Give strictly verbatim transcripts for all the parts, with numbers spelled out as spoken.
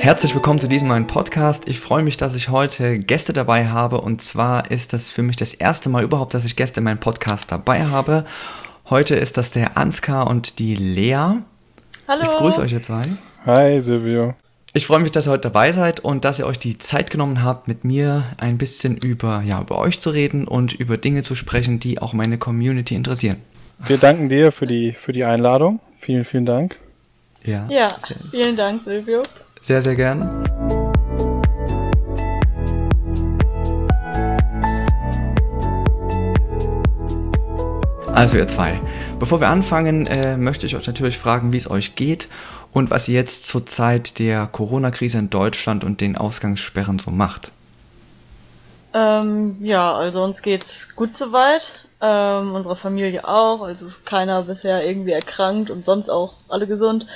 Herzlich willkommen zu diesem neuen Podcast. Ich freue mich, dass ich heute Gäste dabei habe, und zwar ist das für mich das erste Mal überhaupt, dass ich Gäste in meinem Podcast dabei habe. Heute ist das der Anskar und die Lea. Hallo. Ich grüße euch jetzt zwei. Hi Silvio. Ich freue mich, dass ihr heute dabei seid und dass ihr euch die Zeit genommen habt, mit mir ein bisschen über, ja, über euch zu reden und über Dinge zu sprechen, die auch meine Community interessieren. Wir danken dir für die, für die Einladung. Vielen, vielen Dank. Ja, ja vielen Dank, Silvio. Sehr, sehr gerne. Also ihr zwei, bevor wir anfangen, äh, möchte ich euch natürlich fragen, wie es euch geht und was ihr jetzt zur Zeit der Corona-Krise in Deutschland und den Ausgangssperren so macht. Ähm, ja, also uns geht's gut soweit, ähm, unsere Familie auch, also ist keiner bisher irgendwie erkrankt und sonst auch alle gesund.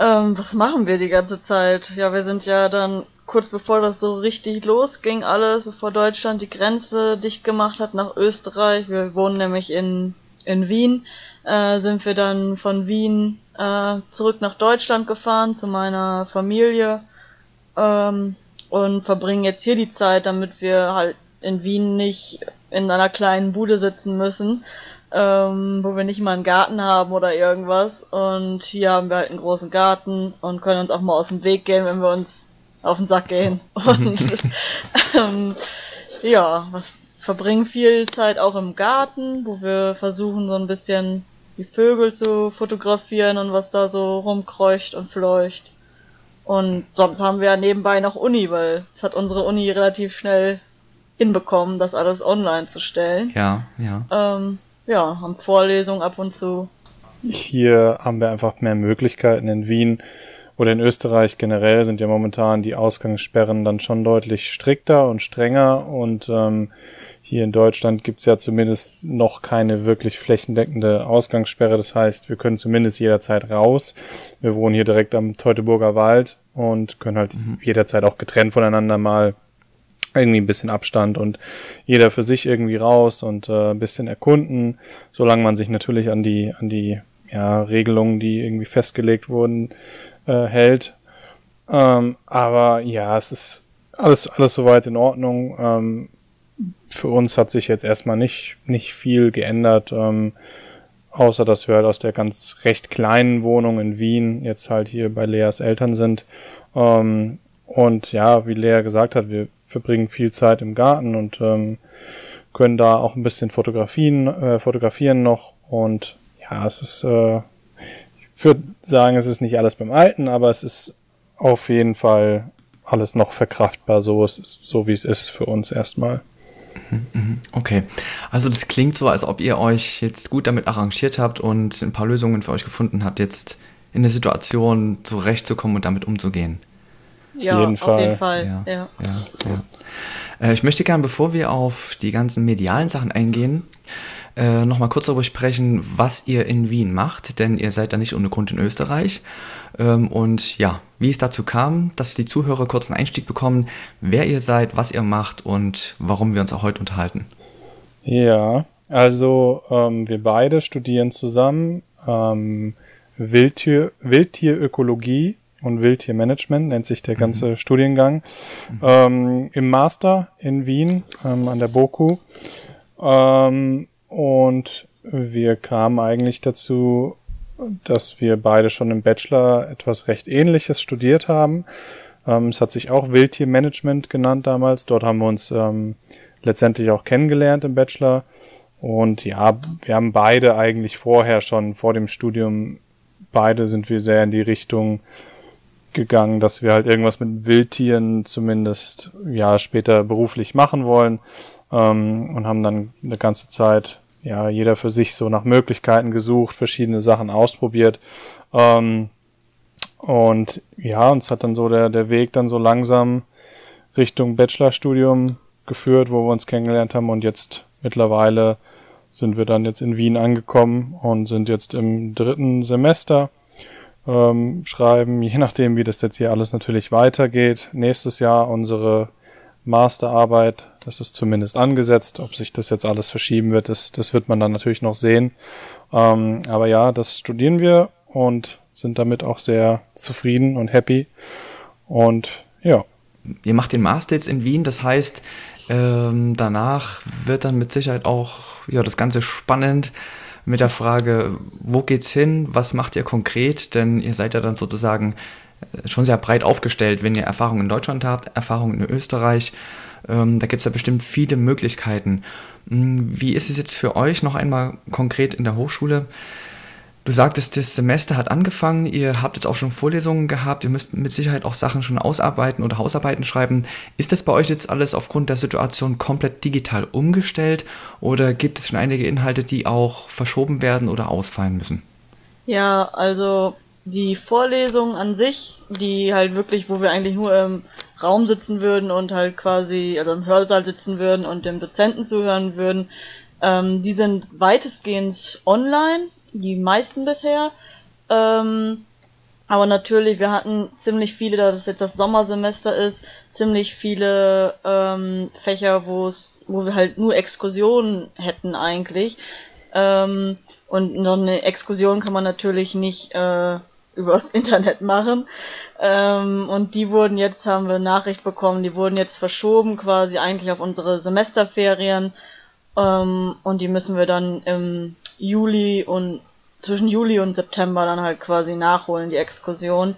Ähm, was machen wir die ganze Zeit? Ja, wir sind ja dann kurz bevor das so richtig losging alles, bevor Deutschland die Grenze dicht gemacht hat nach Österreich, wir wohnen nämlich in, in Wien, äh, sind wir dann von Wien äh, zurück nach Deutschland gefahren zu meiner Familie, ähm, und verbringen jetzt hier die Zeit, damit wir halt in Wien nicht in einer kleinen Bude sitzen müssen, ähm, wo wir nicht mal einen Garten haben oder irgendwas. Und hier haben wir halt einen großen Garten und können uns auch mal aus dem Weg gehen, wenn wir uns auf den Sack gehen. Und ähm, ja, was verbringen viel Zeit auch im Garten, wo wir versuchen, so ein bisschen die Vögel zu fotografieren und was da so rumkreucht und fleucht. Und sonst haben wir ja nebenbei noch Uni, weil es hat unsere Uni relativ schnell hinbekommen, das alles online zu stellen. Ja, ja. Ähm, ja, haben Vorlesungen ab und zu. Hier haben wir einfach mehr Möglichkeiten. In Wien oder in Österreich generell sind ja momentan die Ausgangssperren dann schon deutlich strikter und strenger. Und ähm, hier in Deutschland gibt es ja zumindest noch keine wirklich flächendeckende Ausgangssperre. Das heißt, wir können zumindest jederzeit raus. Wir wohnen hier direkt am Teutoburger Wald und können halt mhm. jederzeit auch getrennt voneinander mal irgendwie ein bisschen Abstand und jeder für sich irgendwie raus und äh, ein bisschen erkunden, solange man sich natürlich an die an die ja, Regelungen, die irgendwie festgelegt wurden, äh, hält. Ähm, aber ja, es ist alles alles soweit in Ordnung. Ähm, für uns hat sich jetzt erstmal nicht nicht viel geändert, ähm, außer dass wir halt aus der ganz recht kleinen Wohnung in Wien jetzt halt hier bei Leas Eltern sind. Ähm, und ja, wie Lea gesagt hat, wir verbringen viel Zeit im Garten und ähm, können da auch ein bisschen fotografieren, äh, fotografieren noch. Und ja, es ist, äh, ich würde sagen, es ist nicht alles beim Alten, aber es ist auf jeden Fall alles noch verkraftbar, so, es ist, so wie es ist für uns erstmal. Okay, also das klingt so, als ob ihr euch jetzt gut damit arrangiert habt und ein paar Lösungen für euch gefunden habt, jetzt in der Situation zurechtzukommen und damit umzugehen. Ja, jeden auf Fall. jeden Fall. Ja, ja. Ja, ja. Äh, ich möchte gerne, bevor wir auf die ganzen medialen Sachen eingehen, äh, nochmal kurz darüber sprechen, was ihr in Wien macht, denn ihr seid da nicht ohne Grund in Österreich. Ähm, und ja, wie es dazu kam, dass die Zuhörer kurz einen Einstieg bekommen, wer ihr seid, was ihr macht und warum wir uns auch heute unterhalten. Ja, also ähm, wir beide studieren zusammen ähm, Wildtier, Wildtierökologie und Wildtiermanagement, nennt sich der ganze mhm. Studiengang, mhm. Ähm, im Master in Wien ähm, an der BOKU. Ähm, und wir kamen eigentlich dazu, dass wir beide schon im Bachelor etwas recht Ähnliches studiert haben. Ähm, es hat sich auch Wildtiermanagement genannt damals. Dort haben wir uns ähm, letztendlich auch kennengelernt im Bachelor. Und ja, wir haben beide eigentlich vorher schon, vor dem Studium, beide sind wir sehr in die Richtung gegangen, dass wir halt irgendwas mit Wildtieren zumindest ja später beruflich machen wollen, ähm, und haben dann eine ganze Zeit ja jeder für sich so nach Möglichkeiten gesucht, verschiedene Sachen ausprobiert, ähm, und ja, uns hat dann so der der Weg dann so langsam Richtung Bachelorstudium geführt, wo wir uns kennengelernt haben, und jetzt mittlerweile sind wir dann jetzt in Wien angekommen und sind jetzt im dritten Semester. Ähm, schreiben, je nachdem, wie das jetzt hier alles natürlich weitergeht. Nächstes Jahr unsere Masterarbeit, das ist zumindest angesetzt. Ob sich das jetzt alles verschieben wird, das, das wird man dann natürlich noch sehen. Ähm, aber ja, das studieren wir und sind damit auch sehr zufrieden und happy. Und ja. Ihr macht den Master jetzt in Wien, das heißt, ähm, danach wird dann mit Sicherheit auch ja, das Ganze spannend mit der Frage, wo geht's hin, was macht ihr konkret, denn ihr seid ja dann sozusagen schon sehr breit aufgestellt, wenn ihr Erfahrungen in Deutschland habt, Erfahrungen in Österreich, ähm, da gibt es ja bestimmt viele Möglichkeiten. Wie ist es jetzt für euch noch einmal konkret in der Hochschule? Du sagtest, das Semester hat angefangen, ihr habt jetzt auch schon Vorlesungen gehabt, ihr müsst mit Sicherheit auch Sachen schon ausarbeiten oder Hausarbeiten schreiben. Ist das bei euch jetzt alles aufgrund der Situation komplett digital umgestellt oder gibt es schon einige Inhalte, die auch verschoben werden oder ausfallen müssen? Ja, also die Vorlesungen an sich, die halt wirklich, wo wir eigentlich nur im Raum sitzen würden und halt quasi, also im Hörsaal sitzen würden und dem Dozenten zuhören würden, ähm, die sind weitestgehend online. Die meisten bisher, ähm, aber natürlich, wir hatten ziemlich viele, da das jetzt das Sommersemester ist, ziemlich viele ähm, Fächer, wo es, wo wir halt nur Exkursionen hätten eigentlich, ähm, und so eine Exkursion kann man natürlich nicht äh, übers Internet machen, ähm, und die wurden jetzt, haben wir Nachricht bekommen, die wurden jetzt verschoben quasi eigentlich auf unsere Semesterferien, ähm, und die müssen wir dann im Juli und zwischen Juli und September dann halt quasi nachholen, die Exkursion.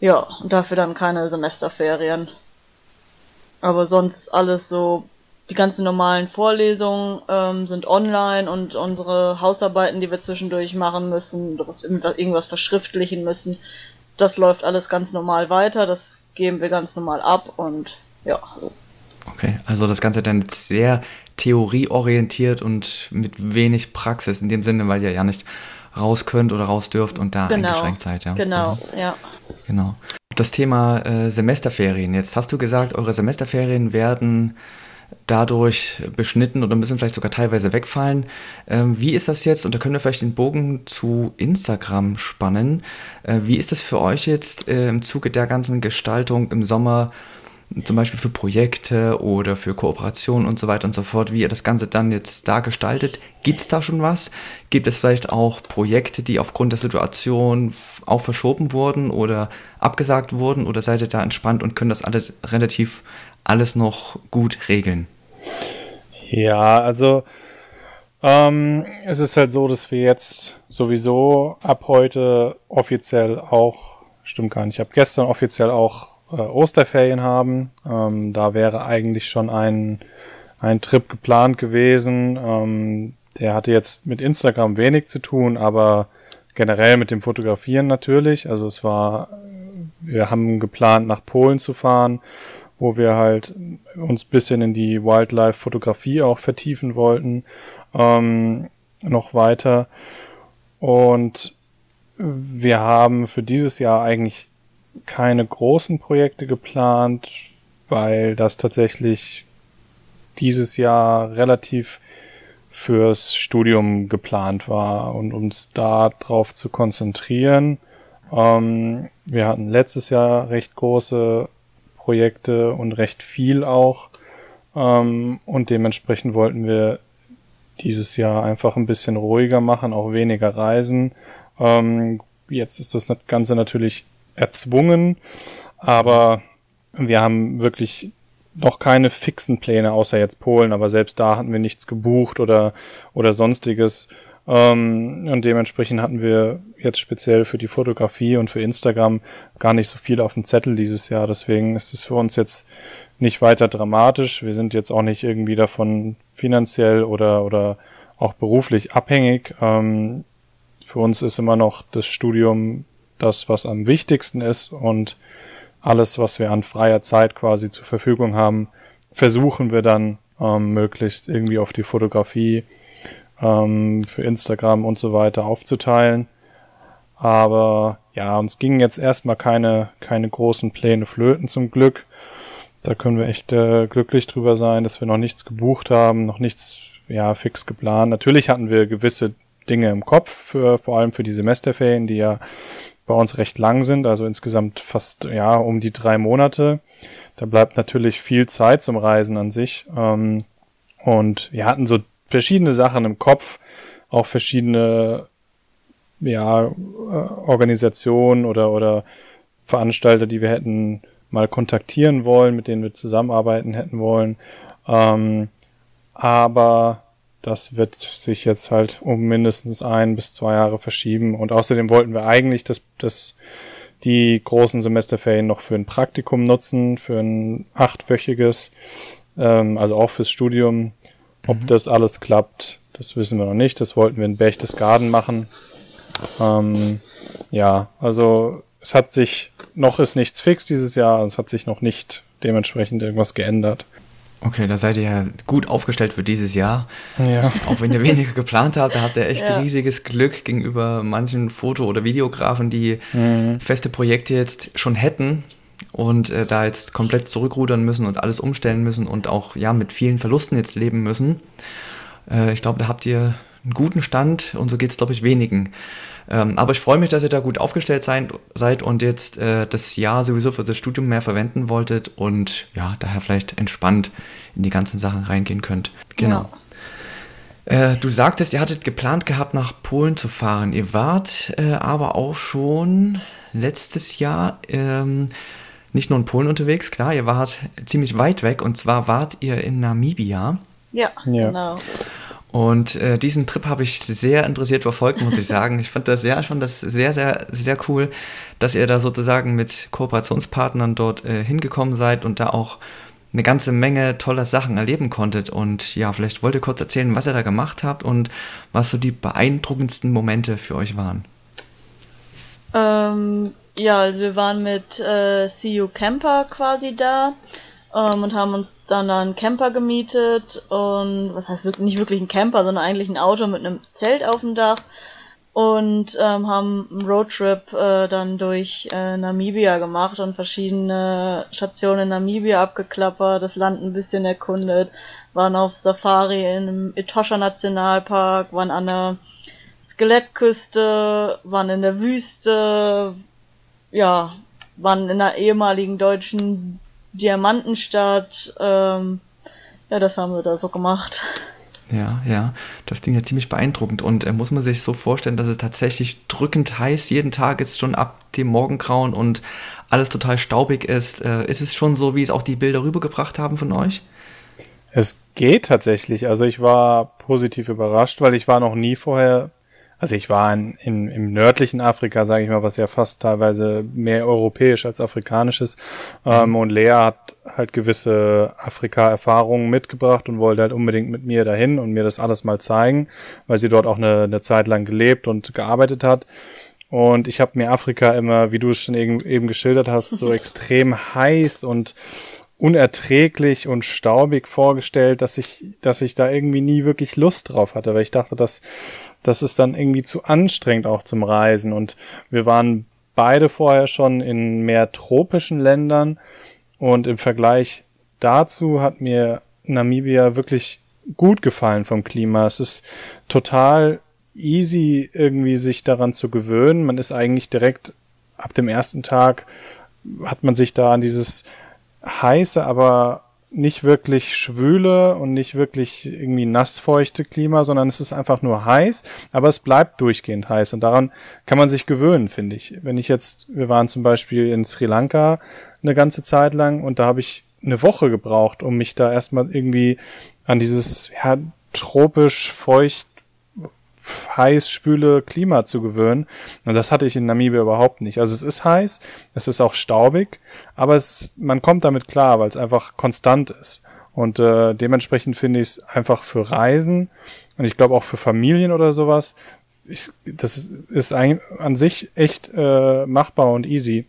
Ja, und dafür dann keine Semesterferien. Aber sonst alles so, die ganzen normalen Vorlesungen ähm, sind online und unsere Hausarbeiten, die wir zwischendurch machen müssen, was, irgendwas verschriftlichen müssen, das läuft alles ganz normal weiter, das geben wir ganz normal ab und ja. Okay, also das Ganze dann sehr theorieorientiert und mit wenig Praxis in dem Sinne, weil ihr ja nicht raus könnt oder raus dürft und da genau eingeschränkt seid. Ja. Genau, ja. ja. Genau. Das Thema äh, Semesterferien. Jetzt hast du gesagt, eure Semesterferien werden dadurch beschnitten oder müssen vielleicht sogar teilweise wegfallen. Ähm, wie ist das jetzt? Und da können wir vielleicht den Bogen zu Instagram spannen. Äh, wie ist das für euch jetzt äh, im Zuge der ganzen Gestaltung im Sommer? Zum Beispiel für Projekte oder für Kooperationen und so weiter und so fort, wie ihr das Ganze dann jetzt da gestaltet. Gibt es da schon was? Gibt es vielleicht auch Projekte, die aufgrund der Situation auch verschoben wurden oder abgesagt wurden? Oder seid ihr da entspannt und könnt das alle relativ alles noch gut regeln? Ja, also ähm, es ist halt so, dass wir jetzt sowieso ab heute offiziell auch, stimmt gar nicht, ab gestern offiziell auch Äh, Osterferien haben. Ähm, da wäre eigentlich schon ein, ein Trip geplant gewesen. Ähm, der hatte jetzt mit Instagram wenig zu tun, aber generell mit dem Fotografieren natürlich. Also es war, wir haben geplant, nach Polen zu fahren, wo wir halt uns ein bisschen in die Wildlife-Fotografie auch vertiefen wollten. Ähm, noch weiter. Und wir haben für dieses Jahr eigentlich keine großen Projekte geplant, weil das tatsächlich dieses Jahr relativ fürs Studium geplant war und uns da drauf zu konzentrieren. Ähm, wir hatten letztes Jahr recht große Projekte und recht viel auch, ähm, und dementsprechend wollten wir dieses Jahr einfach ein bisschen ruhiger machen, auch weniger reisen. Ähm, jetzt ist das Ganze natürlich erzwungen, aber wir haben wirklich noch keine fixen Pläne, außer jetzt Polen, aber selbst da hatten wir nichts gebucht oder, oder sonstiges, ähm, und dementsprechend hatten wir jetzt speziell für die Fotografie und für Instagram gar nicht so viel auf dem Zettel dieses Jahr, deswegen ist es für uns jetzt nicht weiter dramatisch, wir sind jetzt auch nicht irgendwie davon finanziell oder, oder auch beruflich abhängig, ähm, für uns ist immer noch das Studium das, was am wichtigsten ist, und alles, was wir an freier Zeit quasi zur Verfügung haben, versuchen wir dann ähm, möglichst irgendwie auf die Fotografie, ähm, für Instagram und so weiter aufzuteilen. Aber ja, uns gingen jetzt erstmal keine, keine großen Pläne flöten zum Glück. Da können wir echt äh, glücklich drüber sein, dass wir noch nichts gebucht haben, noch nichts ja fix geplant. Natürlich hatten wir gewisse Dinge im Kopf, für, vor allem für die Semesterferien, die ja bei uns recht lang sind, also insgesamt fast ja um die drei Monate. Da bleibt natürlich viel Zeit zum Reisen an sich. Ähm, und wir hatten so verschiedene Sachen im Kopf, auch verschiedene ja, Organisationen oder, oder Veranstalter, die wir hätten mal kontaktieren wollen, mit denen wir zusammenarbeiten hätten wollen. Ähm, aber das wird sich jetzt halt um mindestens ein bis zwei Jahre verschieben. Und außerdem wollten wir eigentlich das, das, die großen Semesterferien noch für ein Praktikum nutzen, für ein achtwöchiges, ähm, also auch fürs Studium. Ob mhm. das alles klappt, das wissen wir noch nicht. Das wollten wir in Berchtesgaden machen. Ähm, ja, also es hat sich, noch ist nichts fix dieses Jahr, also es hat sich noch nicht dementsprechend irgendwas geändert. Okay, da seid ihr ja gut aufgestellt für dieses Jahr. Ja. Auch wenn ihr weniger geplant habt, da habt ihr echt ja. riesiges Glück gegenüber manchen Foto- oder Videografen, die mhm. feste Projekte jetzt schon hätten und äh, da jetzt komplett zurückrudern müssen und alles umstellen müssen und auch ja mit vielen Verlusten jetzt leben müssen. Äh, ich glaube, da habt ihr einen guten Stand und so geht es, glaube ich, wenigen. Ähm, aber ich freue mich, dass ihr da gut aufgestellt sein, seid und jetzt äh, das Jahr sowieso für das Studium mehr verwenden wolltet und ja, daher vielleicht entspannt in die ganzen Sachen reingehen könnt. Genau. Ja. Äh, du sagtest, ihr hattet geplant gehabt, nach Polen zu fahren. Ihr wart äh, aber auch schon letztes Jahr ähm, nicht nur in Polen unterwegs, klar, ihr wart ziemlich weit weg und zwar wart ihr in Namibia. Ja, ja. Genau. Und äh, diesen Trip habe ich sehr interessiert verfolgt, muss ich sagen. Ich fand das sehr, ich fand das sehr, sehr, sehr cool, dass ihr da sozusagen mit Kooperationspartnern dort äh, hingekommen seid und da auch eine ganze Menge toller Sachen erleben konntet. Und ja, vielleicht wollt ihr kurz erzählen, was ihr da gemacht habt und was so die beeindruckendsten Momente für euch waren. Ähm, ja, also wir waren mit äh, C E O Camper quasi da. Und haben uns dann einen Camper gemietet und, was heißt wirklich, nicht wirklich einen Camper, sondern eigentlich ein Auto mit einem Zelt auf dem Dach und ähm, haben einen Roadtrip äh, dann durch äh, Namibia gemacht und verschiedene Stationen in Namibia abgeklappert, das Land ein bisschen erkundet, waren auf Safari im Etosha-Nationalpark, waren an der Skelettküste, waren in der Wüste, ja, waren in der ehemaligen deutschen Diamantenstadt, ähm, ja, das haben wir da so gemacht. Ja, ja, das klingt ja ziemlich beeindruckend und äh, muss man sich so vorstellen, dass es tatsächlich drückend heiß jeden Tag jetzt schon ab dem Morgengrauen und alles total staubig ist. Äh, ist es schon so, wie es auch die Bilder rübergebracht haben von euch? Es geht tatsächlich, also ich war positiv überrascht, weil ich war noch nie vorher, also ich war in, in, im nördlichen Afrika, sage ich mal, was ja fast teilweise mehr europäisch als afrikanisch ist. Ähm, und Lea hat halt gewisse Afrika-Erfahrungen mitgebracht und wollte halt unbedingt mit mir dahin und mir das alles mal zeigen, weil sie dort auch eine, eine Zeit lang gelebt und gearbeitet hat. Und ich habe mir Afrika immer, wie du es schon eben, eben geschildert hast, so extrem heiß und unerträglich und staubig vorgestellt, dass ich, dass ich da irgendwie nie wirklich Lust drauf hatte, weil ich dachte, dass das ist dann irgendwie zu anstrengend auch zum Reisen. Und wir waren beide vorher schon in mehr tropischen Ländern und im Vergleich dazu hat mir Namibia wirklich gut gefallen vom Klima. Es ist total easy irgendwie sich daran zu gewöhnen. Man ist eigentlich direkt ab dem ersten Tag hat man sich da an dieses heiße, aber nicht wirklich schwüle und nicht wirklich irgendwie nassfeuchte Klima, sondern es ist einfach nur heiß, aber es bleibt durchgehend heiß und daran kann man sich gewöhnen, finde ich. Wenn ich jetzt, wir waren zum Beispiel in Sri Lanka eine ganze Zeit lang und da habe ich eine Woche gebraucht, um mich da erstmal irgendwie an dieses ja, tropisch, feucht, heiß, schwüle Klima zu gewöhnen. Und das hatte ich in Namibia überhaupt nicht. Also es ist heiß, es ist auch staubig, aber es, man kommt damit klar, weil es einfach konstant ist. Und äh, dementsprechend finde ich es einfach für Reisen und ich glaube auch für Familien oder sowas, ich, das ist ein, an sich echt äh, machbar und easy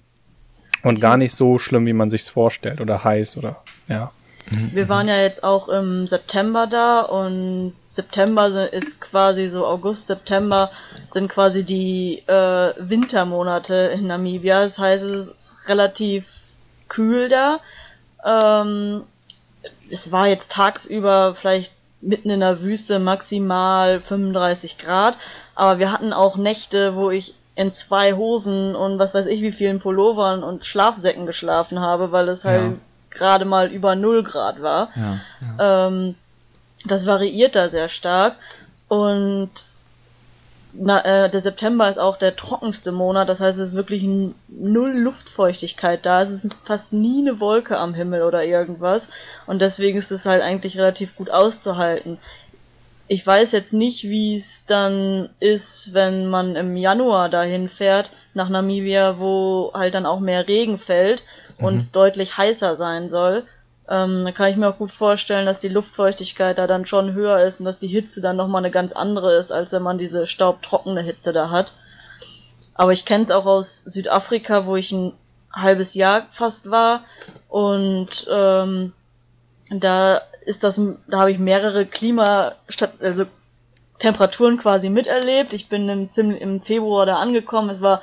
und gar nicht so schlimm, wie man sich es vorstellt oder heiß oder ja. Wir waren ja jetzt auch im September da und September ist quasi so August, September sind quasi die äh, Wintermonate in Namibia. Das heißt, es ist relativ kühl da. Ähm, es war jetzt tagsüber vielleicht mitten in der Wüste maximal fünfunddreißig Grad, aber wir hatten auch Nächte, wo ich in zwei Hosen und was weiß ich wie vielen Pullovern und Schlafsäcken geschlafen habe, weil es halt ja. gerade mal über null Grad war. Ja, ja. Ähm, das variiert da sehr stark und na, äh, der September ist auch der trockenste Monat, das heißt, es ist wirklich null Luftfeuchtigkeit da, es ist fast nie eine Wolke am Himmel oder irgendwas und deswegen ist es halt eigentlich relativ gut auszuhalten. Ich weiß jetzt nicht, wie es dann ist, wenn man im Januar dahin fährt, nach Namibia, wo halt dann auch mehr Regen fällt und mhm. es deutlich heißer sein soll. Ähm, da kann ich mir auch gut vorstellen, dass die Luftfeuchtigkeit da dann schon höher ist und dass die Hitze dann nochmal eine ganz andere ist, als wenn man diese staubtrockene Hitze da hat. Aber ich kenne es auch aus Südafrika, wo ich ein halbes Jahr fast war und ähm, da ist das, da habe ich mehrere Klima, also Temperaturen quasi miterlebt. Ich bin im, im Februar da angekommen, es war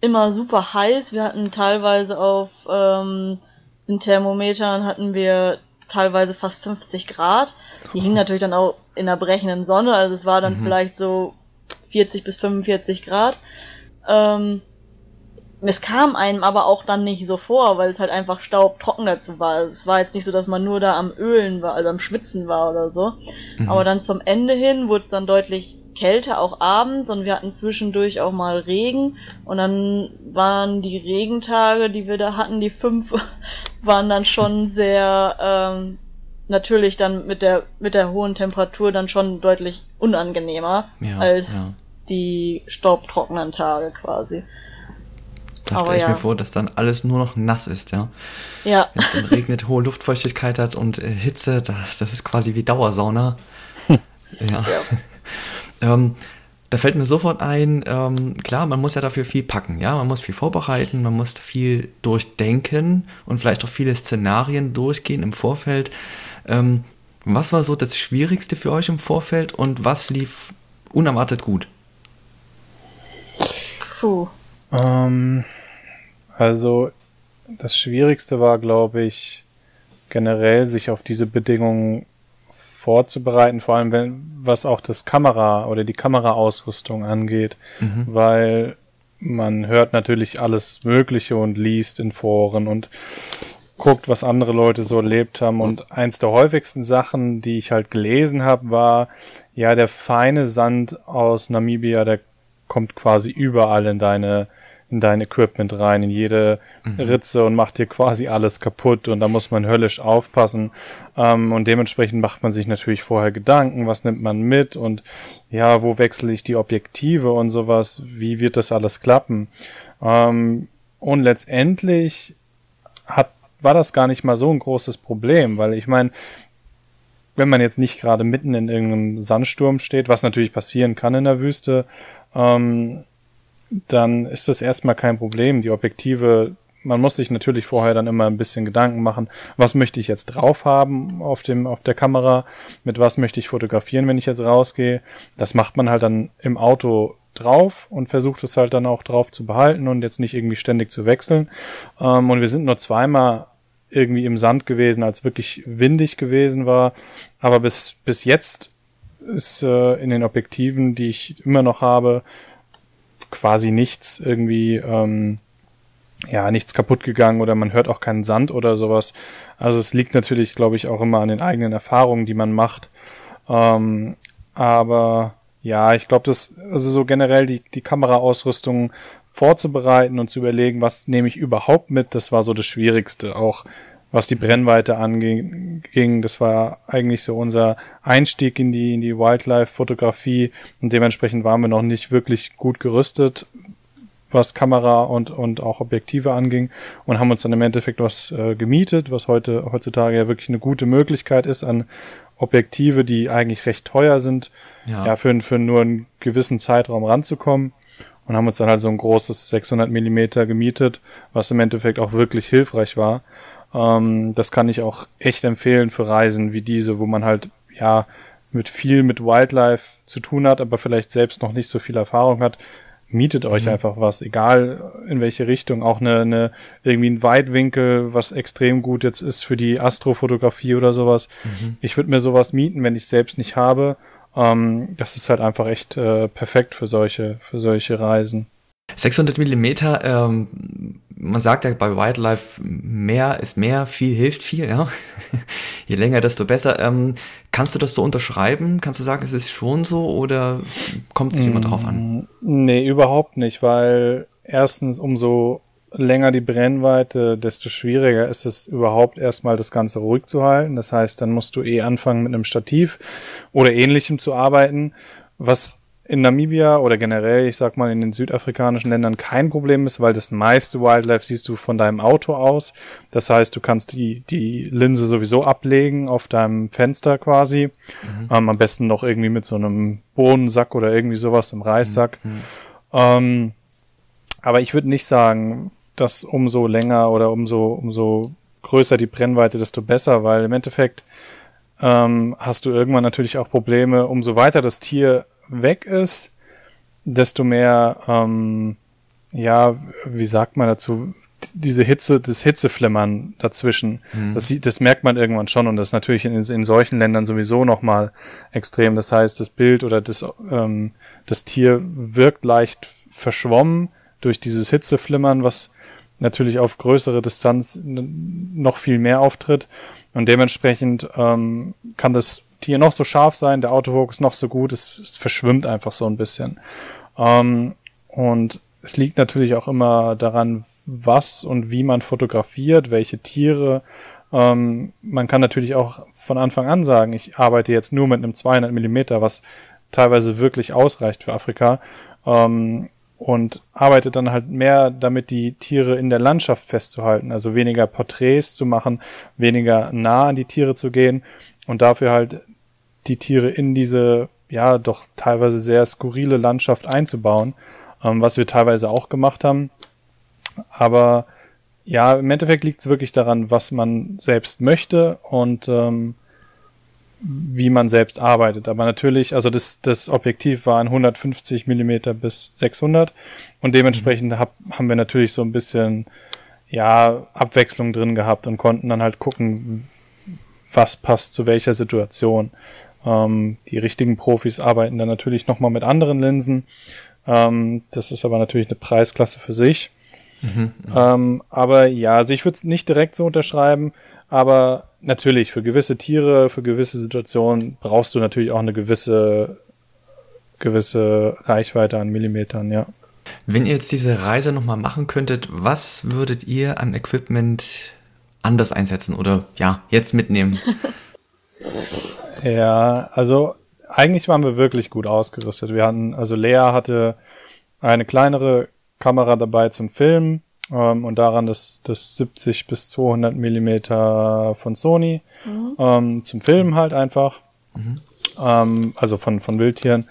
immer super heiß, wir hatten teilweise auf ähm, den Thermometern hatten wir teilweise fast fünfzig Grad. Die hingen natürlich dann auch in der brechenden Sonne, also es war dann mhm. vielleicht so vierzig bis fünfundvierzig Grad. Ähm, Es kam einem aber auch dann nicht so vor, weil es halt einfach staubtrocken dazu war. Es war jetzt nicht so, dass man nur da am Ölen war, also am Schwitzen war oder so. Mhm. Aber dann zum Ende hin wurde es dann deutlich kälter, auch abends. Und wir hatten zwischendurch auch mal Regen. Und dann waren die Regentage, die wir da hatten, die fünf, waren dann schon sehr, ähm, natürlich dann mit der, mit der hohen Temperatur dann schon deutlich unangenehmer ja, als ja. die staubtrockenen Tage quasi. Da stelle ich ja. mir vor, dass dann alles nur noch nass ist, ja. Ja. Wenn es dann regnet, hohe Luftfeuchtigkeit hat und äh, Hitze, das, das ist quasi wie Dauersauna. ja. ja. ähm, da fällt mir sofort ein, ähm, klar, man muss ja dafür viel packen, ja. Man muss viel vorbereiten, man muss viel durchdenken und vielleicht auch viele Szenarien durchgehen im Vorfeld. Ähm, was war so das Schwierigste für euch im Vorfeld und was lief unerwartet gut? Puh. Ähm, also das Schwierigste war, glaube ich, generell sich auf diese Bedingungen vorzubereiten, vor allem wenn, was auch das Kamera oder die Kameraausrüstung angeht, mhm. weil man hört natürlich alles Mögliche und liest in Foren und guckt, was andere Leute so erlebt haben und eins der häufigsten Sachen, die ich halt gelesen habe, war, ja, der feine Sand aus Namibia, der kommt quasi überall in deine, in dein Equipment rein, in jede mhm. Ritze und macht dir quasi alles kaputt und da muss man höllisch aufpassen ähm, und dementsprechend macht man sich natürlich vorher Gedanken, was nimmt man mit und ja, wo wechsle ich die Objektive und sowas, wie wird das alles klappen ähm, und letztendlich hat, war das gar nicht mal so ein großes Problem, weil ich meine, wenn man jetzt nicht gerade mitten in irgendeinem Sandsturm steht, was natürlich passieren kann in der Wüste, Ähm, dann ist das erstmal kein Problem. Die Objektive, man muss sich natürlich vorher dann immer ein bisschen Gedanken machen, was möchte ich jetzt drauf haben auf dem, auf der Kamera, mit was möchte ich fotografieren, wenn ich jetzt rausgehe. Das macht man halt dann im Auto drauf und versucht es halt dann auch drauf zu behalten und jetzt nicht irgendwie ständig zu wechseln. Ähm, und wir sind nur zweimal irgendwie im Sand gewesen, als wirklich windig gewesen war. Aber bis, bis jetzt ist äh, in den Objektiven, die ich immer noch habe, quasi nichts irgendwie, ähm, ja, nichts kaputt gegangen oder man hört auch keinen Sand oder sowas. Also es liegt natürlich, glaube ich, auch immer an den eigenen Erfahrungen, die man macht. Ähm, aber ja, ich glaube, das, also so generell die, die Kameraausrüstung vorzubereiten und zu überlegen, was nehme ich überhaupt mit, das war so das Schwierigste. Auch was die Brennweite anging, das war eigentlich so unser Einstieg in die, in die Wildlife-Fotografie und dementsprechend waren wir noch nicht wirklich gut gerüstet, was Kamera und, und auch Objektive anging und haben uns dann im Endeffekt was äh, gemietet, was heute heutzutage ja wirklich eine gute Möglichkeit ist an Objektive, die eigentlich recht teuer sind, ja, ja für, für nur einen gewissen Zeitraum ranzukommen. Und haben uns dann halt so ein großes sechshundert Millimeter gemietet, was im Endeffekt auch wirklich hilfreich war. Ähm, das kann ich auch echt empfehlen für Reisen wie diese, wo man halt ja mit viel mit Wildlife zu tun hat, aber vielleicht selbst noch nicht so viel Erfahrung hat. Mietet euch mhm. einfach was, egal in welche Richtung. Auch eine, eine irgendwie ein Weitwinkel, was extrem gut jetzt ist für die Astrofotografie oder sowas. Mhm. Ich würde mir sowas mieten, wenn ich es selbst nicht habe. Um, das ist halt einfach echt äh, perfekt für solche, für solche Reisen. sechshundert Millimeter, ähm, man sagt ja bei Wildlife, mehr ist mehr, viel hilft viel, ja. Je länger, desto besser. Ähm, kannst du das so unterschreiben? Kannst du sagen, es ist schon so oder kommt es jemand mm, drauf an? Nee, überhaupt nicht, weil erstens umso länger die Brennweite, desto schwieriger ist es überhaupt erstmal das Ganze ruhig zu halten. Das heißt, dann musst du eh anfangen mit einem Stativ oder ähnlichem zu arbeiten, was in Namibia oder generell, ich sag mal, in den südafrikanischen Ländern kein Problem ist, weil das meiste Wildlife siehst du von deinem Auto aus. Das heißt, du kannst die die Linse sowieso ablegen auf deinem Fenster quasi. Mhm. Ähm, am besten noch irgendwie mit so einem Bohnensack oder irgendwie sowas im Reissack. Mhm. Ähm, aber ich würde nicht sagen, dass umso länger oder umso, umso größer die Brennweite, desto besser, weil im Endeffekt ähm, hast du irgendwann natürlich auch Probleme, umso weiter das Tier weg ist, desto mehr, ähm, ja, wie sagt man dazu, diese Hitze, das Hitzeflimmern dazwischen, mhm. das, sieht, das merkt man irgendwann schon und das ist natürlich in, in solchen Ländern sowieso nochmal extrem. Das heißt, das Bild oder das, ähm, das Tier wirkt leicht verschwommen durch dieses Hitzeflimmern, was natürlich auf größere Distanz noch viel mehr auftritt und dementsprechend ähm, kann das Tier noch so scharf sein, der Autofokus noch so gut, es, es verschwimmt einfach so ein bisschen. Ähm, und es liegt natürlich auch immer daran, was und wie man fotografiert, welche Tiere. Ähm, man kann natürlich auch von Anfang an sagen, ich arbeite jetzt nur mit einem zweihundert Millimeter, was teilweise wirklich ausreicht für Afrika. Ähm, und arbeitet dann halt mehr damit, die Tiere in der Landschaft festzuhalten, also weniger Porträts zu machen, weniger nah an die Tiere zu gehen und dafür halt die Tiere in diese, ja, doch teilweise sehr skurrile Landschaft einzubauen, ähm, was wir teilweise auch gemacht haben. Aber ja, im Endeffekt liegt es wirklich daran, was man selbst möchte und ähm, wie man selbst arbeitet. Aber natürlich, also das, das Objektiv waren hundertfünfzig Millimeter bis sechshundert und dementsprechend mhm. hab, haben wir natürlich so ein bisschen, ja, Abwechslung drin gehabt und konnten dann halt gucken, was passt zu welcher Situation. Ähm, die richtigen Profis arbeiten dann natürlich nochmal mit anderen Linsen. Ähm, das ist aber natürlich eine Preisklasse für sich. Mhm, ja. Ähm, aber ja, also ich würde es nicht direkt so unterschreiben, aber natürlich, für gewisse Tiere, für gewisse Situationen brauchst du natürlich auch eine gewisse, gewisse Reichweite an Millimetern, ja. Wenn ihr jetzt diese Reise nochmal machen könntet, was würdet ihr an Equipment anders einsetzen oder ja, jetzt mitnehmen? Ja, also eigentlich waren wir wirklich gut ausgerüstet. Wir hatten, also Lea hatte eine kleinere Kamera dabei zum Filmen. Um, und daran das, das siebzig bis zweihundert Millimeter von Sony, mhm. um, zum Filmen halt einfach, mhm. um, also von, von Wildtieren.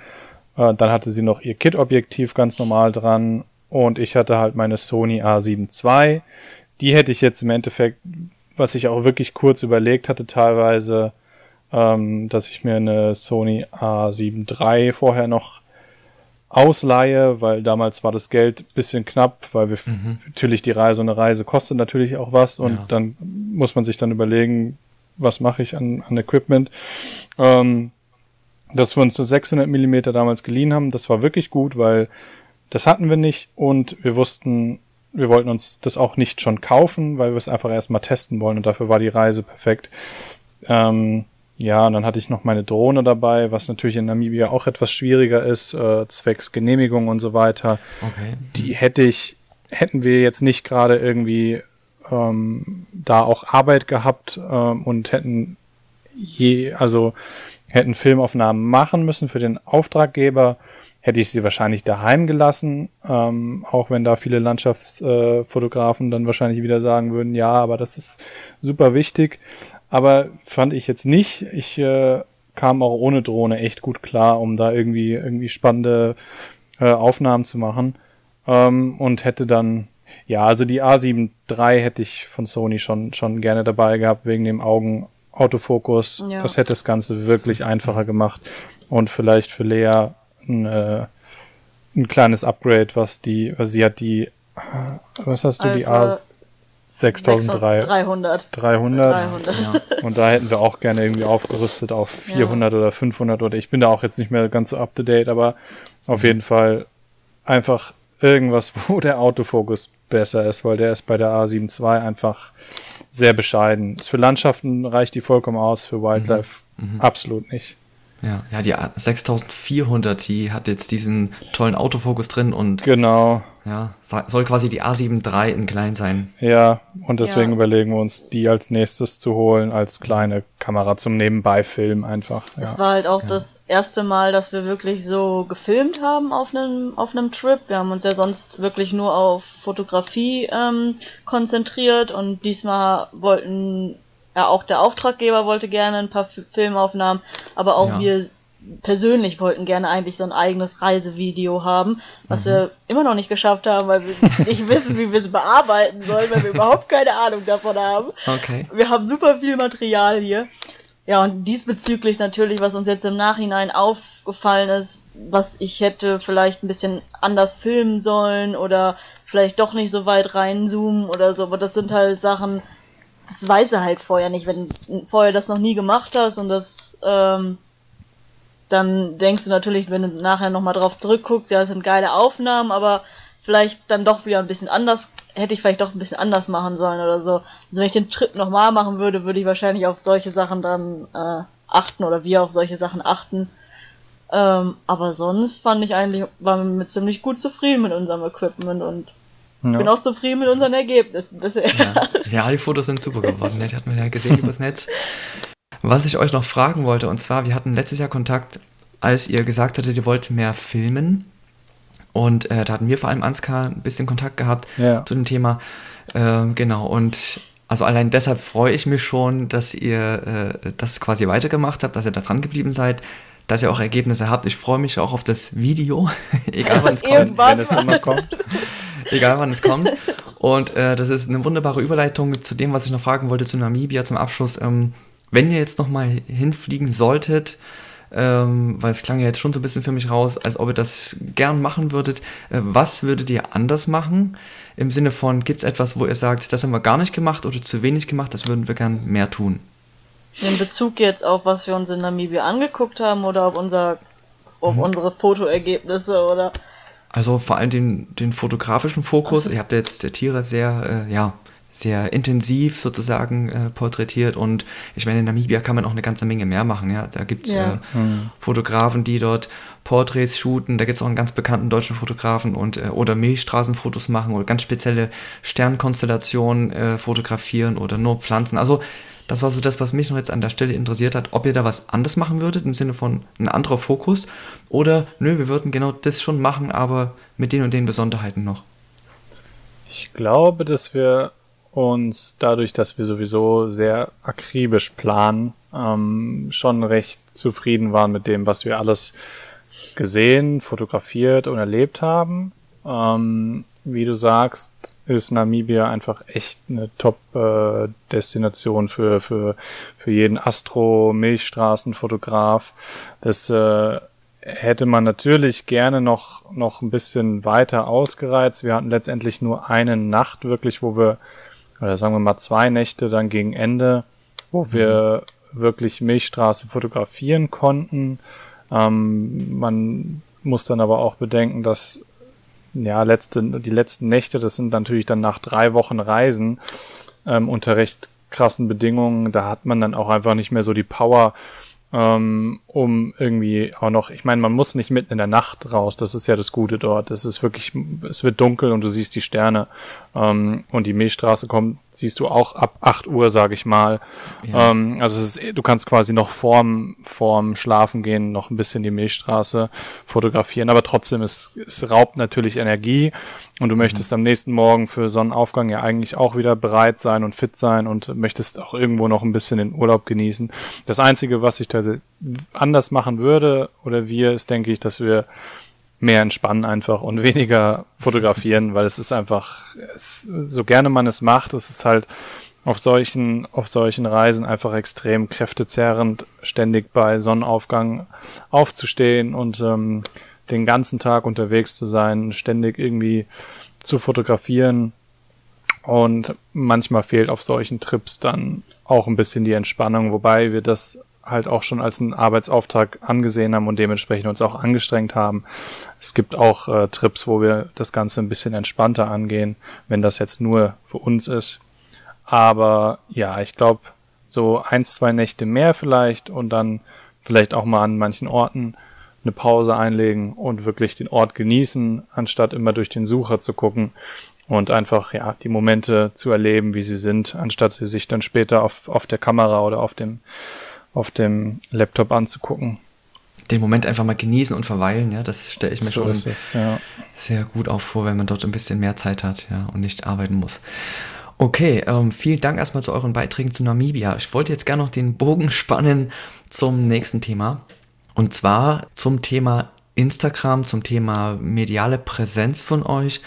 Uh, dann hatte sie noch ihr Kit-Objektiv ganz normal dran und ich hatte halt meine Sony A sieben zwei. Die hätte ich jetzt im Endeffekt, was ich auch wirklich kurz überlegt hatte teilweise, um, dass ich mir eine Sony A sieben drei vorher noch ausleihe, weil damals war das Geld ein bisschen knapp, weil wir mhm. natürlich die Reise, eine Reise kostet natürlich auch was und ja. dann muss man sich dann überlegen, was mache ich an, an Equipment. Ähm, dass wir uns das sechshundert Millimeter damals geliehen haben, das war wirklich gut, weil das hatten wir nicht und wir wussten, wir wollten uns das auch nicht schon kaufen, weil wir es einfach erstmal testen wollen und dafür war die Reise perfekt. Ähm, Ja, und dann hatte ich noch meine Drohne dabei, was natürlich in Namibia auch etwas schwieriger ist, äh, zwecks Genehmigung und so weiter. Okay. Die hätte ich, hätten wir jetzt nicht gerade irgendwie ähm, da auch Arbeit gehabt ähm, und hätten je, also hätten Filmaufnahmen machen müssen für den Auftraggeber, hätte ich sie wahrscheinlich daheim gelassen, ähm, auch wenn da viele Landschaftsfotografen äh, dann wahrscheinlich wieder sagen würden, ja, aber das ist super wichtig. Aber fand ich jetzt nicht. Ich äh, kam auch ohne Drohne echt gut klar, um da irgendwie irgendwie spannende äh, Aufnahmen zu machen. Ähm, und hätte dann, ja, also die A sieben drei hätte ich von Sony schon schon gerne dabei gehabt, wegen dem Augenautofokus. Ja. Das hätte das Ganze wirklich einfacher gemacht. Und vielleicht für Lea ein, äh, ein kleines Upgrade, was die, was sie hat die, was hast du, also die A sieben drei? sechstausenddreihundert. dreihundert. dreihundert. Ja. Und da hätten wir auch gerne irgendwie aufgerüstet auf vierhundert ja. oder fünfhundert oder ich bin da auch jetzt nicht mehr ganz so up to date, aber auf jeden Fall einfach irgendwas, wo der Autofokus besser ist, weil der ist bei der A sieben zwei einfach sehr bescheiden. Für Landschaften reicht die vollkommen aus, für Wildlife mhm. absolut nicht. Ja, ja, die sechstausendvierhundert, die hat jetzt diesen tollen Autofokus drin und genau. Ja, soll quasi die A sieben drei in klein sein. Ja, und deswegen ja. überlegen wir uns, die als nächstes zu holen, als kleine Kamera zum Nebenbei-Filmen einfach. Ja. Das war halt auch ja. das erste Mal, dass wir wirklich so gefilmt haben auf einem auf einem Trip. Wir haben uns ja sonst wirklich nur auf Fotografie ähm, konzentriert und diesmal wollten... Ja, auch der Auftraggeber wollte gerne ein paar Filmaufnahmen, aber auch ja. wir persönlich wollten gerne eigentlich so ein eigenes Reisevideo haben, was mhm. wir immer noch nicht geschafft haben, weil wir nicht wissen, wie wir es bearbeiten sollen, weil wir überhaupt keine Ahnung davon haben. Okay. Wir haben super viel Material hier. Ja, und diesbezüglich natürlich, was uns jetzt im Nachhinein aufgefallen ist, was ich hätte vielleicht ein bisschen anders filmen sollen oder vielleicht doch nicht so weit reinzoomen oder so, aber das sind halt Sachen... Das weiß er halt vorher nicht, wenn du vorher das noch nie gemacht hast und das, ähm, dann denkst du natürlich, wenn du nachher nochmal drauf zurückguckst, ja, das sind geile Aufnahmen, aber vielleicht dann doch wieder ein bisschen anders, hätte ich vielleicht doch ein bisschen anders machen sollen oder so. Also wenn ich den Trip nochmal machen würde, würde ich wahrscheinlich auf solche Sachen dann äh, achten oder wir auf solche Sachen achten. Ähm, aber sonst fand ich eigentlich, waren wir ziemlich gut zufrieden mit unserem Equipment und ich ja. bin auch zufrieden mit unseren Ergebnissen bisher. Ja. ja, die Fotos sind super geworden, die hat man ja gesehen übers Netz. Was ich euch noch fragen wollte, und zwar, wir hatten letztes Jahr Kontakt, als ihr gesagt hattet, ihr wollt mehr filmen. Und äh, da hatten wir vor allem Anskar ein bisschen Kontakt gehabt ja. zu dem Thema. Äh, genau, und also allein deshalb freue ich mich schon, dass ihr äh, das quasi weitergemacht habt, dass ihr da dran geblieben seid, dass ihr auch Ergebnisse habt. Ich freue mich auch auf das Video, egal wann es kommt, wenn es immer kommt. Egal wann es kommt. Und äh, das ist eine wunderbare Überleitung zu dem, was ich noch fragen wollte, zu Namibia zum Abschluss. Ähm, wenn ihr jetzt nochmal hinfliegen solltet, ähm, weil es klang ja jetzt schon so ein bisschen für mich raus, als ob ihr das gern machen würdet, äh, was würdet ihr anders machen? Im Sinne von, gibt es etwas, wo ihr sagt, das haben wir gar nicht gemacht oder zu wenig gemacht, das würden wir gern mehr tun? In Bezug jetzt auf, was wir uns in Namibia angeguckt haben oder auf, unser, auf mhm. unsere Fotoergebnisse oder... Also vor allem den, den fotografischen Fokus. Ihr habt jetzt die Tiere sehr, äh, ja, sehr intensiv sozusagen äh, porträtiert und ich meine, in Namibia kann man auch eine ganze Menge mehr machen. Ja? Da gibt es ja. äh, mhm. Fotografen, die dort Porträts shooten, da gibt es auch einen ganz bekannten deutschen Fotografen und äh, oder Milchstraßenfotos machen oder ganz spezielle Sternkonstellationen äh, fotografieren oder nur Pflanzen. Also das war so das, was mich noch jetzt an der Stelle interessiert hat, ob ihr da was anderes machen würdet, im Sinne von ein anderer Fokus oder, nö, wir würden genau das schon machen, aber mit den und den Besonderheiten noch. Ich glaube, dass wir uns dadurch, dass wir sowieso sehr akribisch planen, ähm, schon recht zufrieden waren mit dem, was wir alles gesehen, fotografiert und erlebt haben. Ähm, wie du sagst, ist Namibia einfach echt eine Top-Destination äh, für, für, für jeden Astro-Milchstraßenfotograf. Das äh, hätte man natürlich gerne noch, noch ein bisschen weiter ausgereizt. Wir hatten letztendlich nur eine Nacht wirklich, wo wir, oder sagen wir mal zwei Nächte dann gegen Ende, wo wir mhm. wirklich Milchstraße fotografieren konnten. Ähm, man muss dann aber auch bedenken, dass ja, letzte, die letzten Nächte, das sind natürlich dann nach drei Wochen Reisen ähm, unter recht krassen Bedingungen, da hat man dann auch einfach nicht mehr so die Power, ähm, um irgendwie auch noch, ich meine, man muss nicht mitten in der Nacht raus, das ist ja das Gute dort, es ist wirklich, es wird dunkel und du siehst die Sterne ähm, und die Milchstraße kommt, siehst du auch ab acht Uhr, sage ich mal, ja. ähm, also es ist, du kannst quasi noch vorm, vorm Schlafen gehen noch ein bisschen die Milchstraße fotografieren, aber trotzdem, es, es raubt natürlich Energie und du möchtest mhm. am nächsten Morgen für Sonnenaufgang ja eigentlich auch wieder bereit sein und fit sein und möchtest auch irgendwo noch ein bisschen den Urlaub genießen. Das Einzige, was ich da anders machen würde oder wir, ist, denke ich, dass wir mehr entspannen einfach und weniger fotografieren, weil es ist einfach, es, so gerne man es macht, es ist halt auf solchen, auf solchen Reisen einfach extrem kräftezehrend, ständig bei Sonnenaufgang aufzustehen und ähm, den ganzen Tag unterwegs zu sein, ständig irgendwie zu fotografieren. Und manchmal fehlt auf solchen Trips dann auch ein bisschen die Entspannung, wobei wir das halt auch schon als einen Arbeitsauftrag angesehen haben und dementsprechend uns auch angestrengt haben. Es gibt auch äh, Trips, wo wir das Ganze ein bisschen entspannter angehen, wenn das jetzt nur für uns ist. Aber ja, ich glaube, so ein, zwei Nächte mehr vielleicht und dann vielleicht auch mal an manchen Orten eine Pause einlegen und wirklich den Ort genießen, anstatt immer durch den Sucher zu gucken und einfach ja die Momente zu erleben, wie sie sind, anstatt sie sich dann später auf, auf der Kamera oder auf dem, auf dem Laptop anzugucken. Den Moment einfach mal genießen und verweilen, ja, das stelle ich mir so schon es, ja. sehr gut auch vor, wenn man dort ein bisschen mehr Zeit hat, ja, und nicht arbeiten muss. Okay, ähm, vielen Dank erstmal zu euren Beiträgen zu Namibia. Ich wollte jetzt gerne noch den Bogen spannen zum nächsten Thema. Und zwar zum Thema Instagram, zum Thema mediale Präsenz von euch.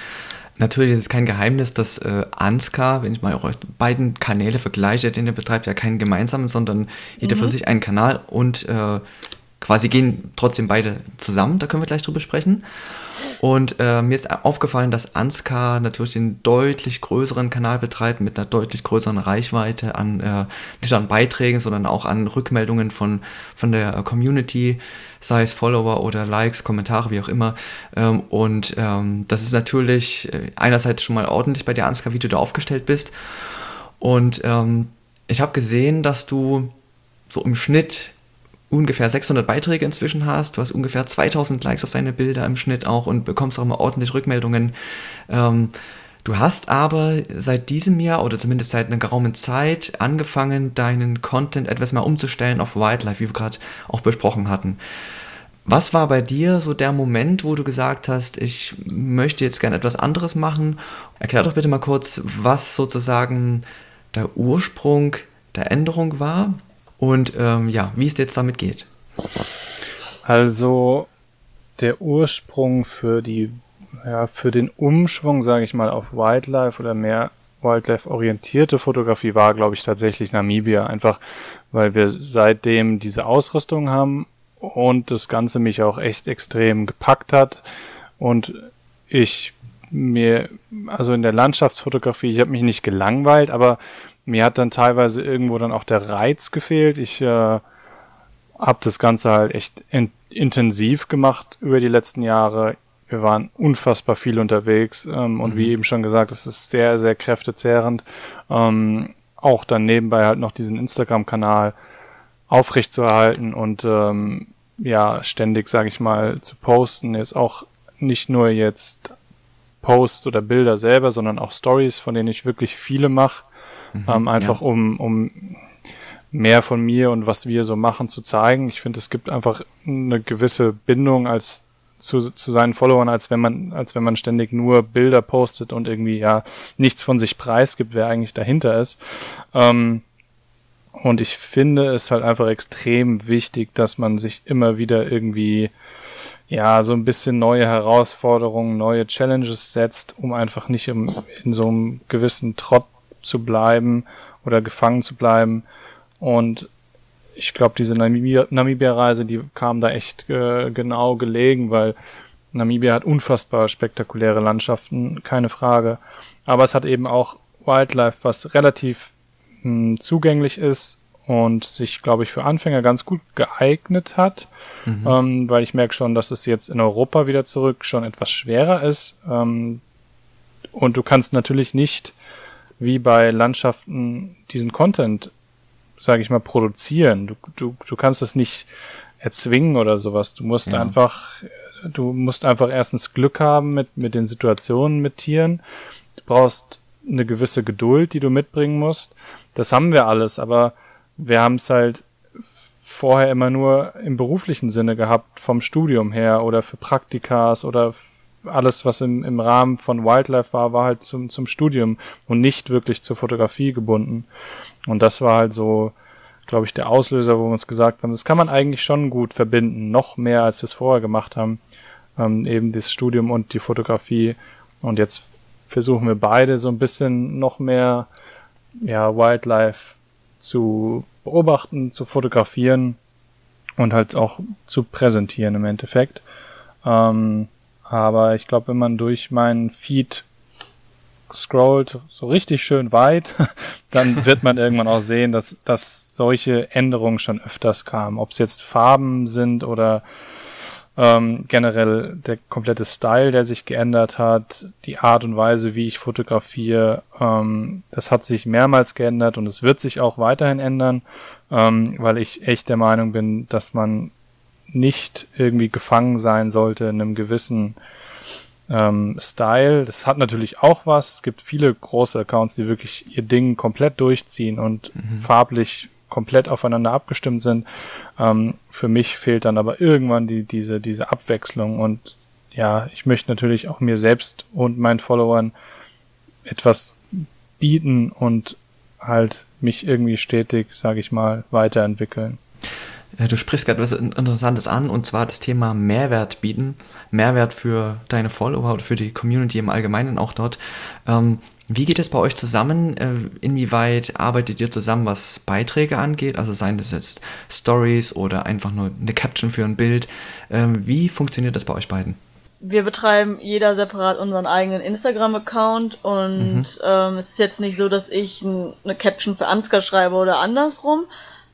Natürlich ist es kein Geheimnis, dass äh, Anskar, wenn ich mal eure beiden Kanäle vergleiche, den ihr betreibt, ja keinen gemeinsamen, sondern jeder mhm. für sich einen Kanal und äh, quasi gehen trotzdem beide zusammen. Da können wir gleich drüber sprechen. Und äh, mir ist aufgefallen, dass Anskar natürlich einen deutlich größeren Kanal betreibt, mit einer deutlich größeren Reichweite an, äh, nicht nur an Beiträgen, sondern auch an Rückmeldungen von, von der Community, sei es Follower oder Likes, Kommentare, wie auch immer. Ähm, und ähm, das ist natürlich einerseits schon mal ordentlich bei dir, Anskar, wie du da aufgestellt bist. Und ähm, ich habe gesehen, dass du so im Schnitt ungefähr sechshundert Beiträge inzwischen hast, du hast ungefähr zweitausend Likes auf deine Bilder im Schnitt auch und bekommst auch immer ordentlich Rückmeldungen. Ähm, du hast aber seit diesem Jahr oder zumindest seit einer geraumen Zeit angefangen, deinen Content etwas mal umzustellen auf Wildlife, wie wir gerade auch besprochen hatten. Was war bei dir so der Moment, wo du gesagt hast, ich möchte jetzt gerne etwas anderes machen? Erklär doch bitte mal kurz, was sozusagen der Ursprung der Änderung war. Und ähm, ja, wie es jetzt damit geht. Also der Ursprung für die, ja, für den Umschwung, sage ich mal, auf Wildlife oder mehr Wildlife-orientierte Fotografie war, glaube ich, tatsächlich Namibia. Einfach, weil wir seitdem diese Ausrüstung haben und das Ganze mich auch echt extrem gepackt hat. Und ich mir, also in der Landschaftsfotografie, ich habe mich nicht gelangweilt, aber mir hat dann teilweise irgendwo dann auch der Reiz gefehlt. Ich äh, habe das Ganze halt echt in, intensiv gemacht über die letzten Jahre. Wir waren unfassbar viel unterwegs ähm, und mhm. wie eben schon gesagt, es ist sehr, sehr kräftezehrend. Ähm, auch dann nebenbei halt noch diesen Instagram-Kanal aufrechtzuerhalten und ähm, ja, ständig, sage ich mal, zu posten. Jetzt auch nicht nur jetzt Posts oder Bilder selber, sondern auch Stories, von denen ich wirklich viele mache. Mhm, ähm, einfach ja. um, um mehr von mir und was wir so machen zu zeigen. Ich finde, es gibt einfach eine gewisse Bindung als zu, zu seinen Followern, als wenn man, als wenn man ständig nur Bilder postet und irgendwie ja nichts von sich preisgibt, wer eigentlich dahinter ist. Ähm, und ich finde es halt einfach extrem wichtig, dass man sich immer wieder irgendwie ja so ein bisschen neue Herausforderungen, neue Challenges setzt, um einfach nicht im, in so einem gewissen Trott zu bleiben oder gefangen zu bleiben. Und ich glaube, diese Namibia-Reise, die kam da echt äh, genau gelegen, weil Namibia hat unfassbar spektakuläre Landschaften, keine Frage. Aber es hat eben auch Wildlife, was relativ mh, zugänglich ist und sich, glaube ich, für Anfänger ganz gut geeignet hat, mhm. ähm, weil ich merke schon, dass es jetzt in Europa wieder zurück schon etwas schwerer ist. Ähm, und du kannst natürlich nicht wie bei Landschaften diesen Content, sage ich mal, produzieren. Du, du, du kannst es nicht erzwingen oder sowas. Du musst ja. einfach, du musst einfach erstens Glück haben mit, mit den Situationen mit Tieren. Du brauchst eine gewisse Geduld, die du mitbringen musst. Das haben wir alles, aber wir haben es halt vorher immer nur im beruflichen Sinne gehabt, vom Studium her oder für Praktikas oder alles, was im, im Rahmen von Wildlife war, war halt zum, zum Studium und nicht wirklich zur Fotografie gebunden. Und das war halt so, glaube ich, der Auslöser, wo wir uns gesagt haben, das kann man eigentlich schon gut verbinden, noch mehr, als wir es vorher gemacht haben, ähm, eben das Studium und die Fotografie. Und jetzt versuchen wir beide so ein bisschen noch mehr ja, Wildlife zu beobachten, zu fotografieren und halt auch zu präsentieren im Endeffekt. Ähm, Aber ich glaube, wenn man durch meinen Feed runterscrollt, so richtig schön weit, dann wird man irgendwann auch sehen, dass, dass solche Änderungen schon öfters kamen. Ob es jetzt Farben sind oder ähm, generell der komplette Style, der sich geändert hat, die Art und Weise, wie ich fotografiere, ähm, das hat sich mehrmals geändert und es wird sich auch weiterhin ändern, ähm, weil ich echt der Meinung bin, dass man nicht irgendwie gefangen sein sollte in einem gewissen ähm, Style. Das hat natürlich auch was. Es gibt viele große Accounts, die wirklich ihr Ding komplett durchziehen und mhm. farblich komplett aufeinander abgestimmt sind. Ähm, für mich fehlt dann aber irgendwann die, diese, diese Abwechslung. Und ja, ich möchte natürlich auch mir selbst und meinen Followern etwas bieten und halt mich irgendwie stetig, sage ich mal, weiterentwickeln. Du sprichst gerade was Interessantes an, und zwar das Thema Mehrwert bieten. Mehrwert für deine Follower oder für die Community im Allgemeinen auch dort. Ähm, wie geht es bei euch zusammen? Äh, inwieweit arbeitet ihr zusammen, was Beiträge angeht? Also seien das jetzt Stories oder einfach nur eine Caption für ein Bild. Ähm, wie funktioniert das bei euch beiden? Wir betreiben jeder separat unseren eigenen Instagram-Account und mhm. ähm, es ist jetzt nicht so, dass ich eine Caption für Anskar schreibe oder andersrum.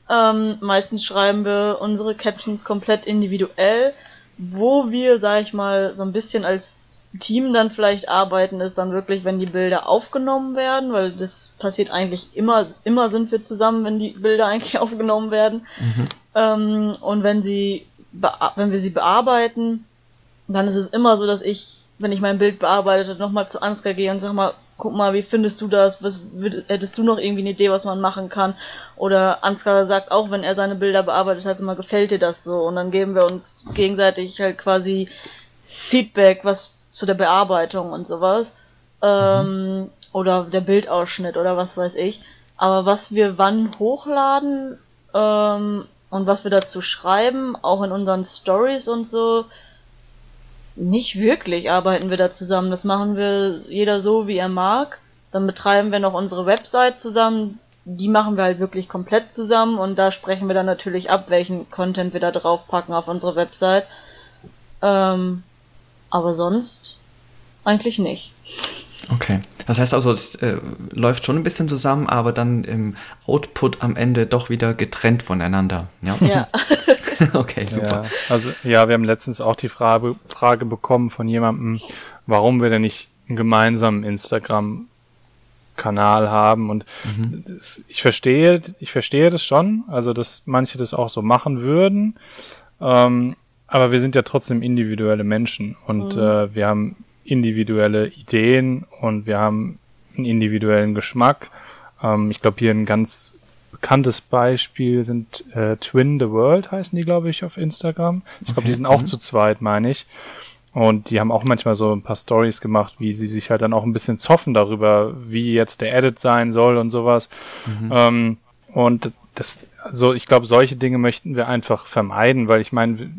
Ähm, meistens schreiben wir unsere Captions komplett individuell. Wo wir, sag ich mal, so ein bisschen als Team dann vielleicht arbeiten, ist dann wirklich, wenn die Bilder aufgenommen werden, weil das passiert eigentlich immer, immer sind wir zusammen, wenn die Bilder eigentlich aufgenommen werden. Mhm. Ähm, und wenn sie, wenn wir sie bearbeiten, dann ist es immer so, dass ich, wenn ich mein Bild bearbeite, nochmal zu Anskar gehe und sag mal, guck mal, wie findest du das? Was, hättest du noch irgendwie eine Idee, was man machen kann? Oder Anskar sagt auch, wenn er seine Bilder bearbeitet hat, immer, gefällt dir das so? Und dann geben wir uns gegenseitig halt quasi Feedback, was zu der Bearbeitung und sowas. Ähm, oder der Bildausschnitt oder was weiß ich. Aber was wir wann hochladen ähm, und was wir dazu schreiben, auch in unseren Stories und so, nicht wirklich arbeiten wir da zusammen. Das machen wir jeder so, wie er mag. Dann betreiben wir noch unsere Website zusammen. Die machen wir halt wirklich komplett zusammen. Und da sprechen wir dann natürlich ab, welchen Content wir da draufpacken auf unsere Website. Ähm, aber sonst eigentlich nicht. Okay. Das heißt also, es äh, läuft schon ein bisschen zusammen, aber dann im Output am Ende doch wieder getrennt voneinander. Ja. ja. Okay, super. Ja, also, ja, wir haben letztens auch die Frage, Frage bekommen von jemandem, warum wir denn nicht einen gemeinsamen Instagram-Kanal haben. Und mhm. das, ich verstehe, ich verstehe das schon, also dass manche das auch so machen würden. Ähm, aber wir sind ja trotzdem individuelle Menschen und mhm. äh, wir haben individuelle Ideen und wir haben einen individuellen Geschmack. Ähm, ich glaube, hier ein ganz bekanntes Beispiel sind äh, Twin the World, heißen die, glaube ich, auf Instagram. Ich glaube, okay. die sind auch mhm. zu zweit, meine ich. Und die haben auch manchmal so ein paar Stories gemacht, wie sie sich halt dann auch ein bisschen zoffen darüber, wie jetzt der Edit sein soll und sowas. Mhm. Ähm, und das, also ich glaube, solche Dinge möchten wir einfach vermeiden, weil ich meine,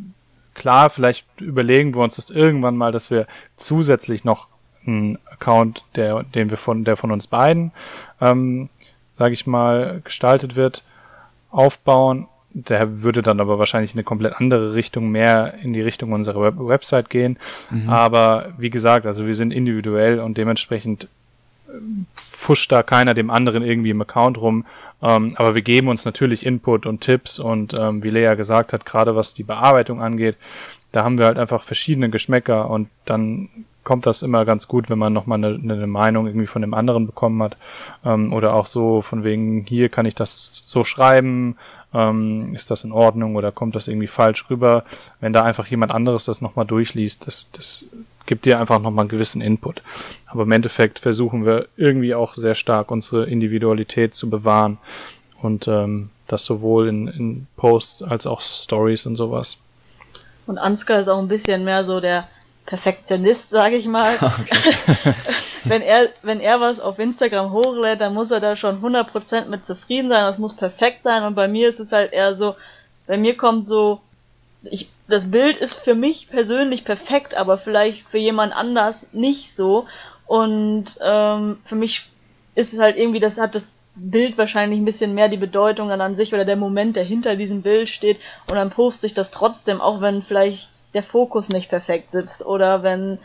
klar, vielleicht überlegen wir uns das irgendwann mal, dass wir zusätzlich noch einen Account, der, den wir von, der von uns beiden, ähm, sage ich mal, gestaltet wird, aufbauen. Der würde dann aber wahrscheinlich in eine komplett andere Richtung, mehr in die Richtung unserer Web Website gehen. Mhm. Aber wie gesagt, also wir sind individuell und dementsprechend pfuscht da keiner dem anderen irgendwie im Account rum, ähm, aber wir geben uns natürlich Input und Tipps und ähm, wie Lea gesagt hat, gerade was die Bearbeitung angeht, da haben wir halt einfach verschiedene Geschmäcker und dann kommt das immer ganz gut, wenn man nochmal eine, eine Meinung irgendwie von dem anderen bekommen hat ähm, oder auch so von wegen, hier kann ich das so schreiben, ähm, ist das in Ordnung oder kommt das irgendwie falsch rüber, wenn da einfach jemand anderes das nochmal durchliest, das, das gibt dir einfach nochmal einen gewissen Input. Aber im Endeffekt versuchen wir irgendwie auch sehr stark unsere Individualität zu bewahren und ähm, das sowohl in, in Posts als auch Stories und sowas. Und Anskar ist auch ein bisschen mehr so der Perfektionist, sage ich mal. Okay. wenn, er, wenn er was auf Instagram hochlädt, dann muss er da schon hundert Prozent mit zufrieden sein, das muss perfekt sein. Und bei mir ist es halt eher so, bei mir kommt so, Ich, das Bild ist für mich persönlich perfekt, aber vielleicht für jemand anders nicht so. Und ähm, für mich ist es halt irgendwie, das hat das Bild wahrscheinlich ein bisschen mehr die Bedeutung dann an sich oder der Moment, der hinter diesem Bild steht. Und dann poste ich das trotzdem, auch wenn vielleicht der Fokus nicht perfekt sitzt oder wenn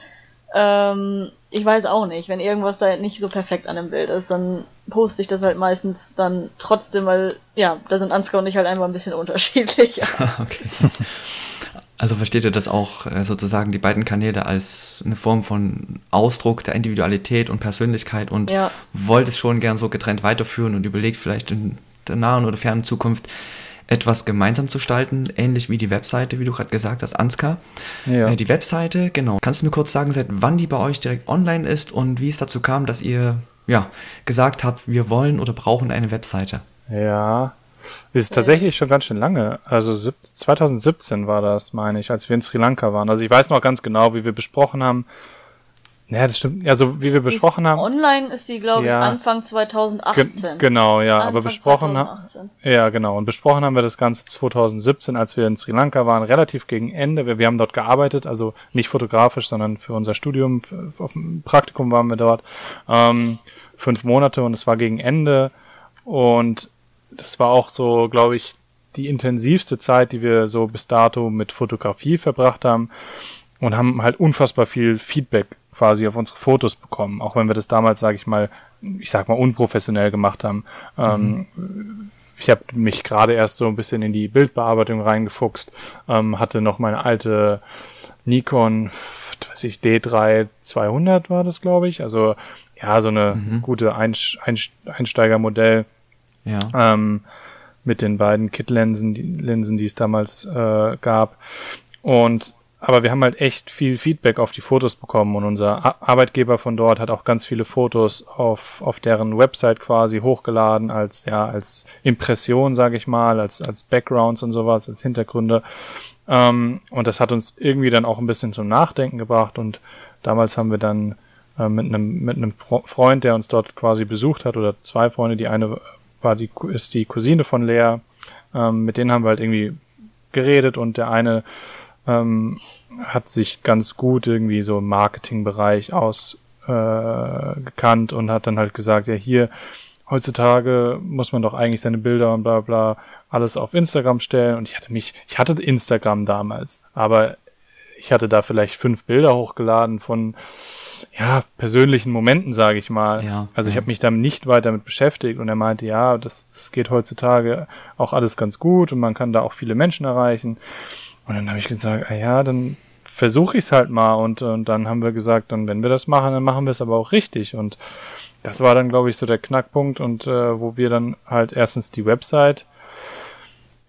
Ähm, ich weiß auch nicht, wenn irgendwas da nicht so perfekt an dem Bild ist, dann poste ich das halt meistens dann trotzdem, weil, ja, da sind Anskar und ich halt einfach ein bisschen unterschiedlich. Okay. Also versteht ihr das auch sozusagen, die beiden Kanäle, als eine Form von Ausdruck der Individualität und Persönlichkeit und ja, wollt es schon gern so getrennt weiterführen und überlegt vielleicht in der nahen oder fernen Zukunft etwas gemeinsam zu gestalten, ähnlich wie die Webseite, wie du gerade gesagt hast, Anskar. Ja. Äh, die Webseite, genau. Kannst du mir kurz sagen, seit wann die bei euch direkt online ist und wie es dazu kam, dass ihr ja gesagt habt, wir wollen oder brauchen eine Webseite? Ja, das ist tatsächlich schon ganz schön lange. Also zwanzig siebzehn war das, meine ich, als wir in Sri Lanka waren. Also ich weiß noch ganz genau, wie wir besprochen haben. Ja, das stimmt. Also wie wir besprochen haben. Online ist die, glaube ich, Anfang zweitausendachtzehn. Genau, ja. Aber besprochen haben. Ja, genau. Und besprochen haben wir das Ganze zweitausendsiebzehn, als wir in Sri Lanka waren, relativ gegen Ende. Wir, wir haben dort gearbeitet, also nicht fotografisch, sondern für unser Studium, für, auf dem Praktikum waren wir dort. Ähm, fünf Monate und es war gegen Ende. Und das war auch so, glaube ich, die intensivste Zeit, die wir so bis dato mit Fotografie verbracht haben. Und haben halt unfassbar viel Feedback quasi auf unsere Fotos bekommen, auch wenn wir das damals, sage ich mal, ich sag mal unprofessionell gemacht haben. Mhm. Ähm, ich habe mich gerade erst so ein bisschen in die Bildbearbeitung reingefuchst, ähm, hatte noch meine alte Nikon, weiß ich, D drei zweihundert war das, glaube ich. Also ja, so eine mhm. gute Einsteigermodell. Ja. Ähm, mit den beiden Kit-Linsen, die Linsen, die es damals äh, gab. Und aber wir haben halt echt viel Feedback auf die Fotos bekommen und unser Arbeitgeber von dort hat auch ganz viele Fotos auf, auf deren Website quasi hochgeladen als, ja, als Impression, sage ich mal, als, als Backgrounds und sowas, als Hintergründe. Ähm, und das hat uns irgendwie dann auch ein bisschen zum Nachdenken gebracht und damals haben wir dann äh, mit einem, mit einem Freund, der uns dort quasi besucht hat, oder zwei Freunde, die eine war die, ist die Cousine von Lea, ähm, mit denen haben wir halt irgendwie geredet und der eine Ähm, hat sich ganz gut irgendwie so im Marketingbereich ausgekannt äh, und hat dann halt gesagt, ja hier, heutzutage muss man doch eigentlich seine Bilder und bla bla alles auf Instagram stellen und ich hatte mich, ich hatte Instagram damals, aber ich hatte da vielleicht fünf Bilder hochgeladen von ja, persönlichen Momenten, sage ich mal. Ja, also ich ja. habe mich dann nicht weiter damit beschäftigt und er meinte, ja, das, das geht heutzutage auch alles ganz gut und man kann da auch viele Menschen erreichen. Und dann habe ich gesagt, ah ja, dann versuche ich es halt mal. Und, und dann haben wir gesagt, dann wenn wir das machen, dann machen wir es aber auch richtig. Und das war dann, glaube ich, so der Knackpunkt. Und äh, wo wir dann halt erstens die Website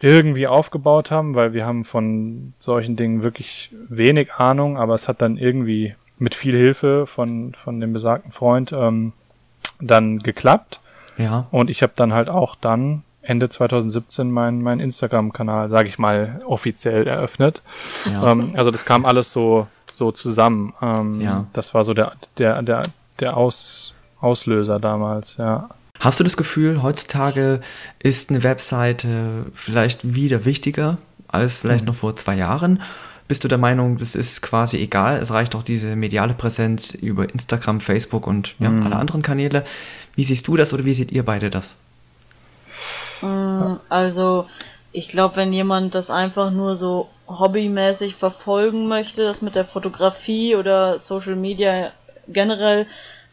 irgendwie aufgebaut haben, weil wir haben von solchen Dingen wirklich wenig Ahnung. Aber es hat dann irgendwie mit viel Hilfe von, von dem besagten Freund ähm, dann geklappt. Ja. Und ich habe dann halt auch dann Ende zweitausendsiebzehn mein, mein Instagram-Kanal, sage ich mal, offiziell eröffnet. Ja. Ähm, also das kam alles so, so zusammen. Ähm, ja. Das war so der, der, der, der Aus, Auslöser damals, ja. Hast du das Gefühl, heutzutage ist eine Webseite vielleicht wieder wichtiger als vielleicht mhm. noch vor zwei Jahren? Bist du der Meinung, das ist quasi egal, es reicht auch diese mediale Präsenz über Instagram, Facebook und ja, mhm. alle anderen Kanäle. Wie siehst du das oder wie seht ihr beide das? Also, ich glaube, wenn jemand das einfach nur so hobbymäßig verfolgen möchte, das mit der Fotografie oder Social Media generell,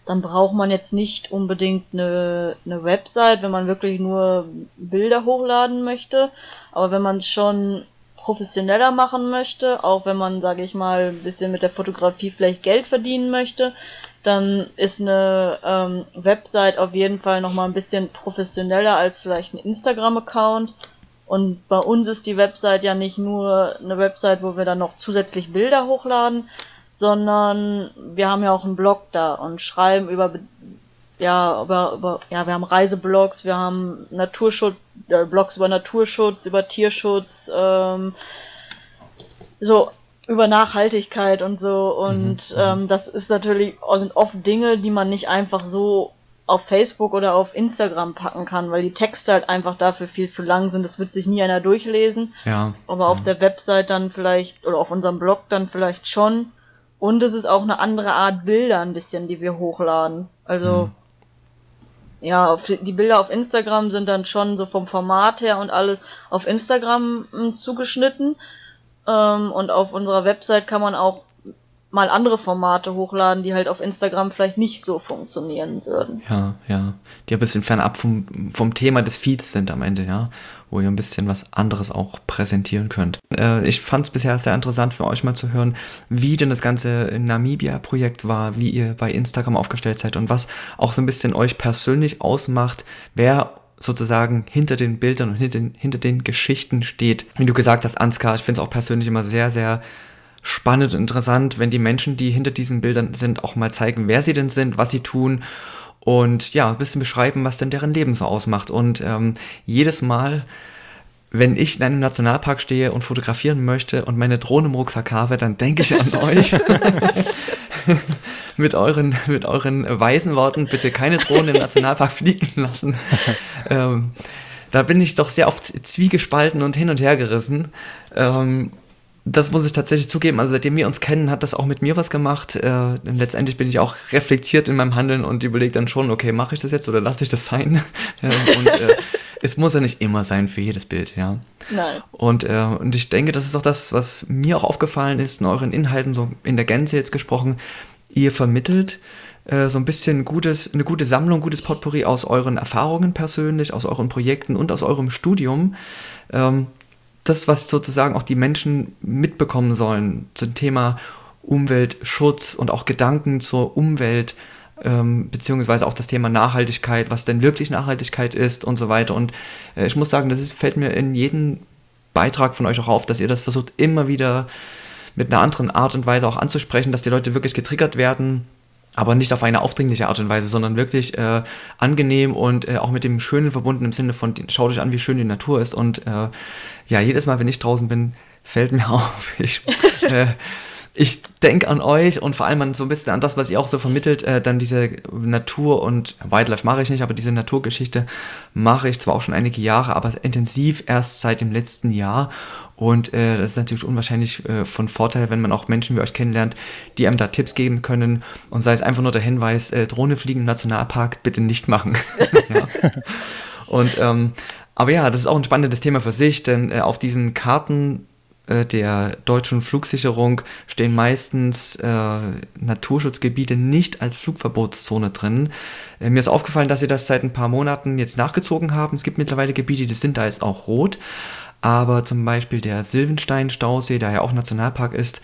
dann braucht man jetzt nicht unbedingt eine, eine Website, wenn man wirklich nur Bilder hochladen möchte. Aber wenn man es schon professioneller machen möchte, auch wenn man, sage ich mal, ein bisschen mit der Fotografie vielleicht Geld verdienen möchte, dann ist eine ähm, Website auf jeden Fall nochmal ein bisschen professioneller als vielleicht ein Instagram-Account. Und bei uns ist die Website ja nicht nur eine Website, wo wir dann noch zusätzlich Bilder hochladen, sondern wir haben ja auch einen Blog da und schreiben über, ja, über, über ja, wir haben Reiseblogs, wir haben Naturschutz, äh, Blogs über Naturschutz, über Tierschutz, ähm, so, über Nachhaltigkeit und so und mhm. ähm, das ist natürlich, sind oft Dinge, die man nicht einfach so auf Facebook oder auf Instagram packen kann, weil die Texte halt einfach dafür viel zu lang sind, das wird sich nie einer durchlesen, ja. aber auf ja. der Website dann vielleicht oder auf unserem Blog dann vielleicht schon und es ist auch eine andere Art Bilder ein bisschen, die wir hochladen, also mhm. ja, auf, die Bilder auf Instagram sind dann schon so vom Format her und alles auf Instagram m, zugeschnitten. Und auf unserer Website kann man auch mal andere Formate hochladen, die halt auf Instagram vielleicht nicht so funktionieren würden. Ja, ja. Die ein bisschen fernab vom, vom Thema des Feeds sind am Ende, ja, wo ihr ein bisschen was anderes auch präsentieren könnt. Äh, ich fand es bisher sehr interessant für euch mal zu hören, wie denn das ganze Namibia-Projekt war, wie ihr bei Instagram aufgestellt seid und was auch so ein bisschen euch persönlich ausmacht, wer sozusagen hinter den Bildern und hinter den, hinter den Geschichten steht. Wie du gesagt hast, Anskar, ich finde es auch persönlich immer sehr, sehr spannend und interessant, wenn die Menschen, die hinter diesen Bildern sind, auch mal zeigen, wer sie denn sind, was sie tun und ja, ein bisschen beschreiben, was denn deren Leben so ausmacht. Und ähm, jedes Mal, wenn ich in einem Nationalpark stehe und fotografieren möchte und meine Drohne im Rucksack habe, dann denke ich an euch. Mit euren, mit euren weisen Worten, bitte keine Drohne im Nationalpark fliegen lassen. Ähm, da bin ich doch sehr oft zwiegespalten und hin und her gerissen. Ähm, Das muss ich tatsächlich zugeben, also seitdem wir uns kennen, hat das auch mit mir was gemacht. Äh, letztendlich bin ich auch reflektiert in meinem Handeln und überlege dann schon, okay, mache ich das jetzt oder lasse ich das sein? äh, und äh, es muss ja nicht immer sein für jedes Bild, ja. Nein. Und, äh, und ich denke, das ist auch das, was mir auch aufgefallen ist in euren Inhalten, so in der Gänze jetzt gesprochen, ihr vermittelt äh, so ein bisschen gutes, eine gute Sammlung, gutes Potpourri aus euren Erfahrungen persönlich, aus euren Projekten und aus eurem Studium. Ähm, Das, was sozusagen auch die Menschen mitbekommen sollen zum Thema Umweltschutz und auch Gedanken zur Umwelt, ähm, beziehungsweise auch das Thema Nachhaltigkeit, was denn wirklich Nachhaltigkeit ist und so weiter. Und äh, ich muss sagen, das ist, fällt mir in jedem Beitrag von euch auch auf, dass ihr das versucht, immer wieder mit einer anderen Art und Weise auch anzusprechen, dass die Leute wirklich getriggert werden, aber nicht auf eine aufdringliche Art und Weise, sondern wirklich äh, angenehm und äh, auch mit dem Schönen verbunden im Sinne von, schaut euch an, wie schön die Natur ist. Und äh, ja, jedes Mal, wenn ich draußen bin, fällt mir auf, ich, äh, ich denke an euch und vor allem an so ein bisschen an das, was ihr auch so vermittelt, äh, dann diese Natur und Wildlife mache ich nicht, aber diese Naturgeschichte mache ich zwar auch schon einige Jahre, aber intensiv erst seit dem letzten Jahr. Und äh, das ist natürlich unwahrscheinlich äh, von Vorteil, wenn man auch Menschen wie euch kennenlernt, die einem da Tipps geben können. Und sei es einfach nur der Hinweis, äh, Drohne fliegen im Nationalpark bitte nicht machen. Ja. Und, ähm, aber ja, das ist auch ein spannendes Thema für sich, denn äh, auf diesen Karten äh, der deutschen Flugsicherung stehen meistens äh, Naturschutzgebiete nicht als Flugverbotszone drin. Äh, mir ist aufgefallen, dass sie das seit ein paar Monaten jetzt nachgezogen haben. Es gibt mittlerweile Gebiete, die sind da jetzt auch rot. Aber zum Beispiel der Silvenstein-Stausee, der ja auch Nationalpark ist,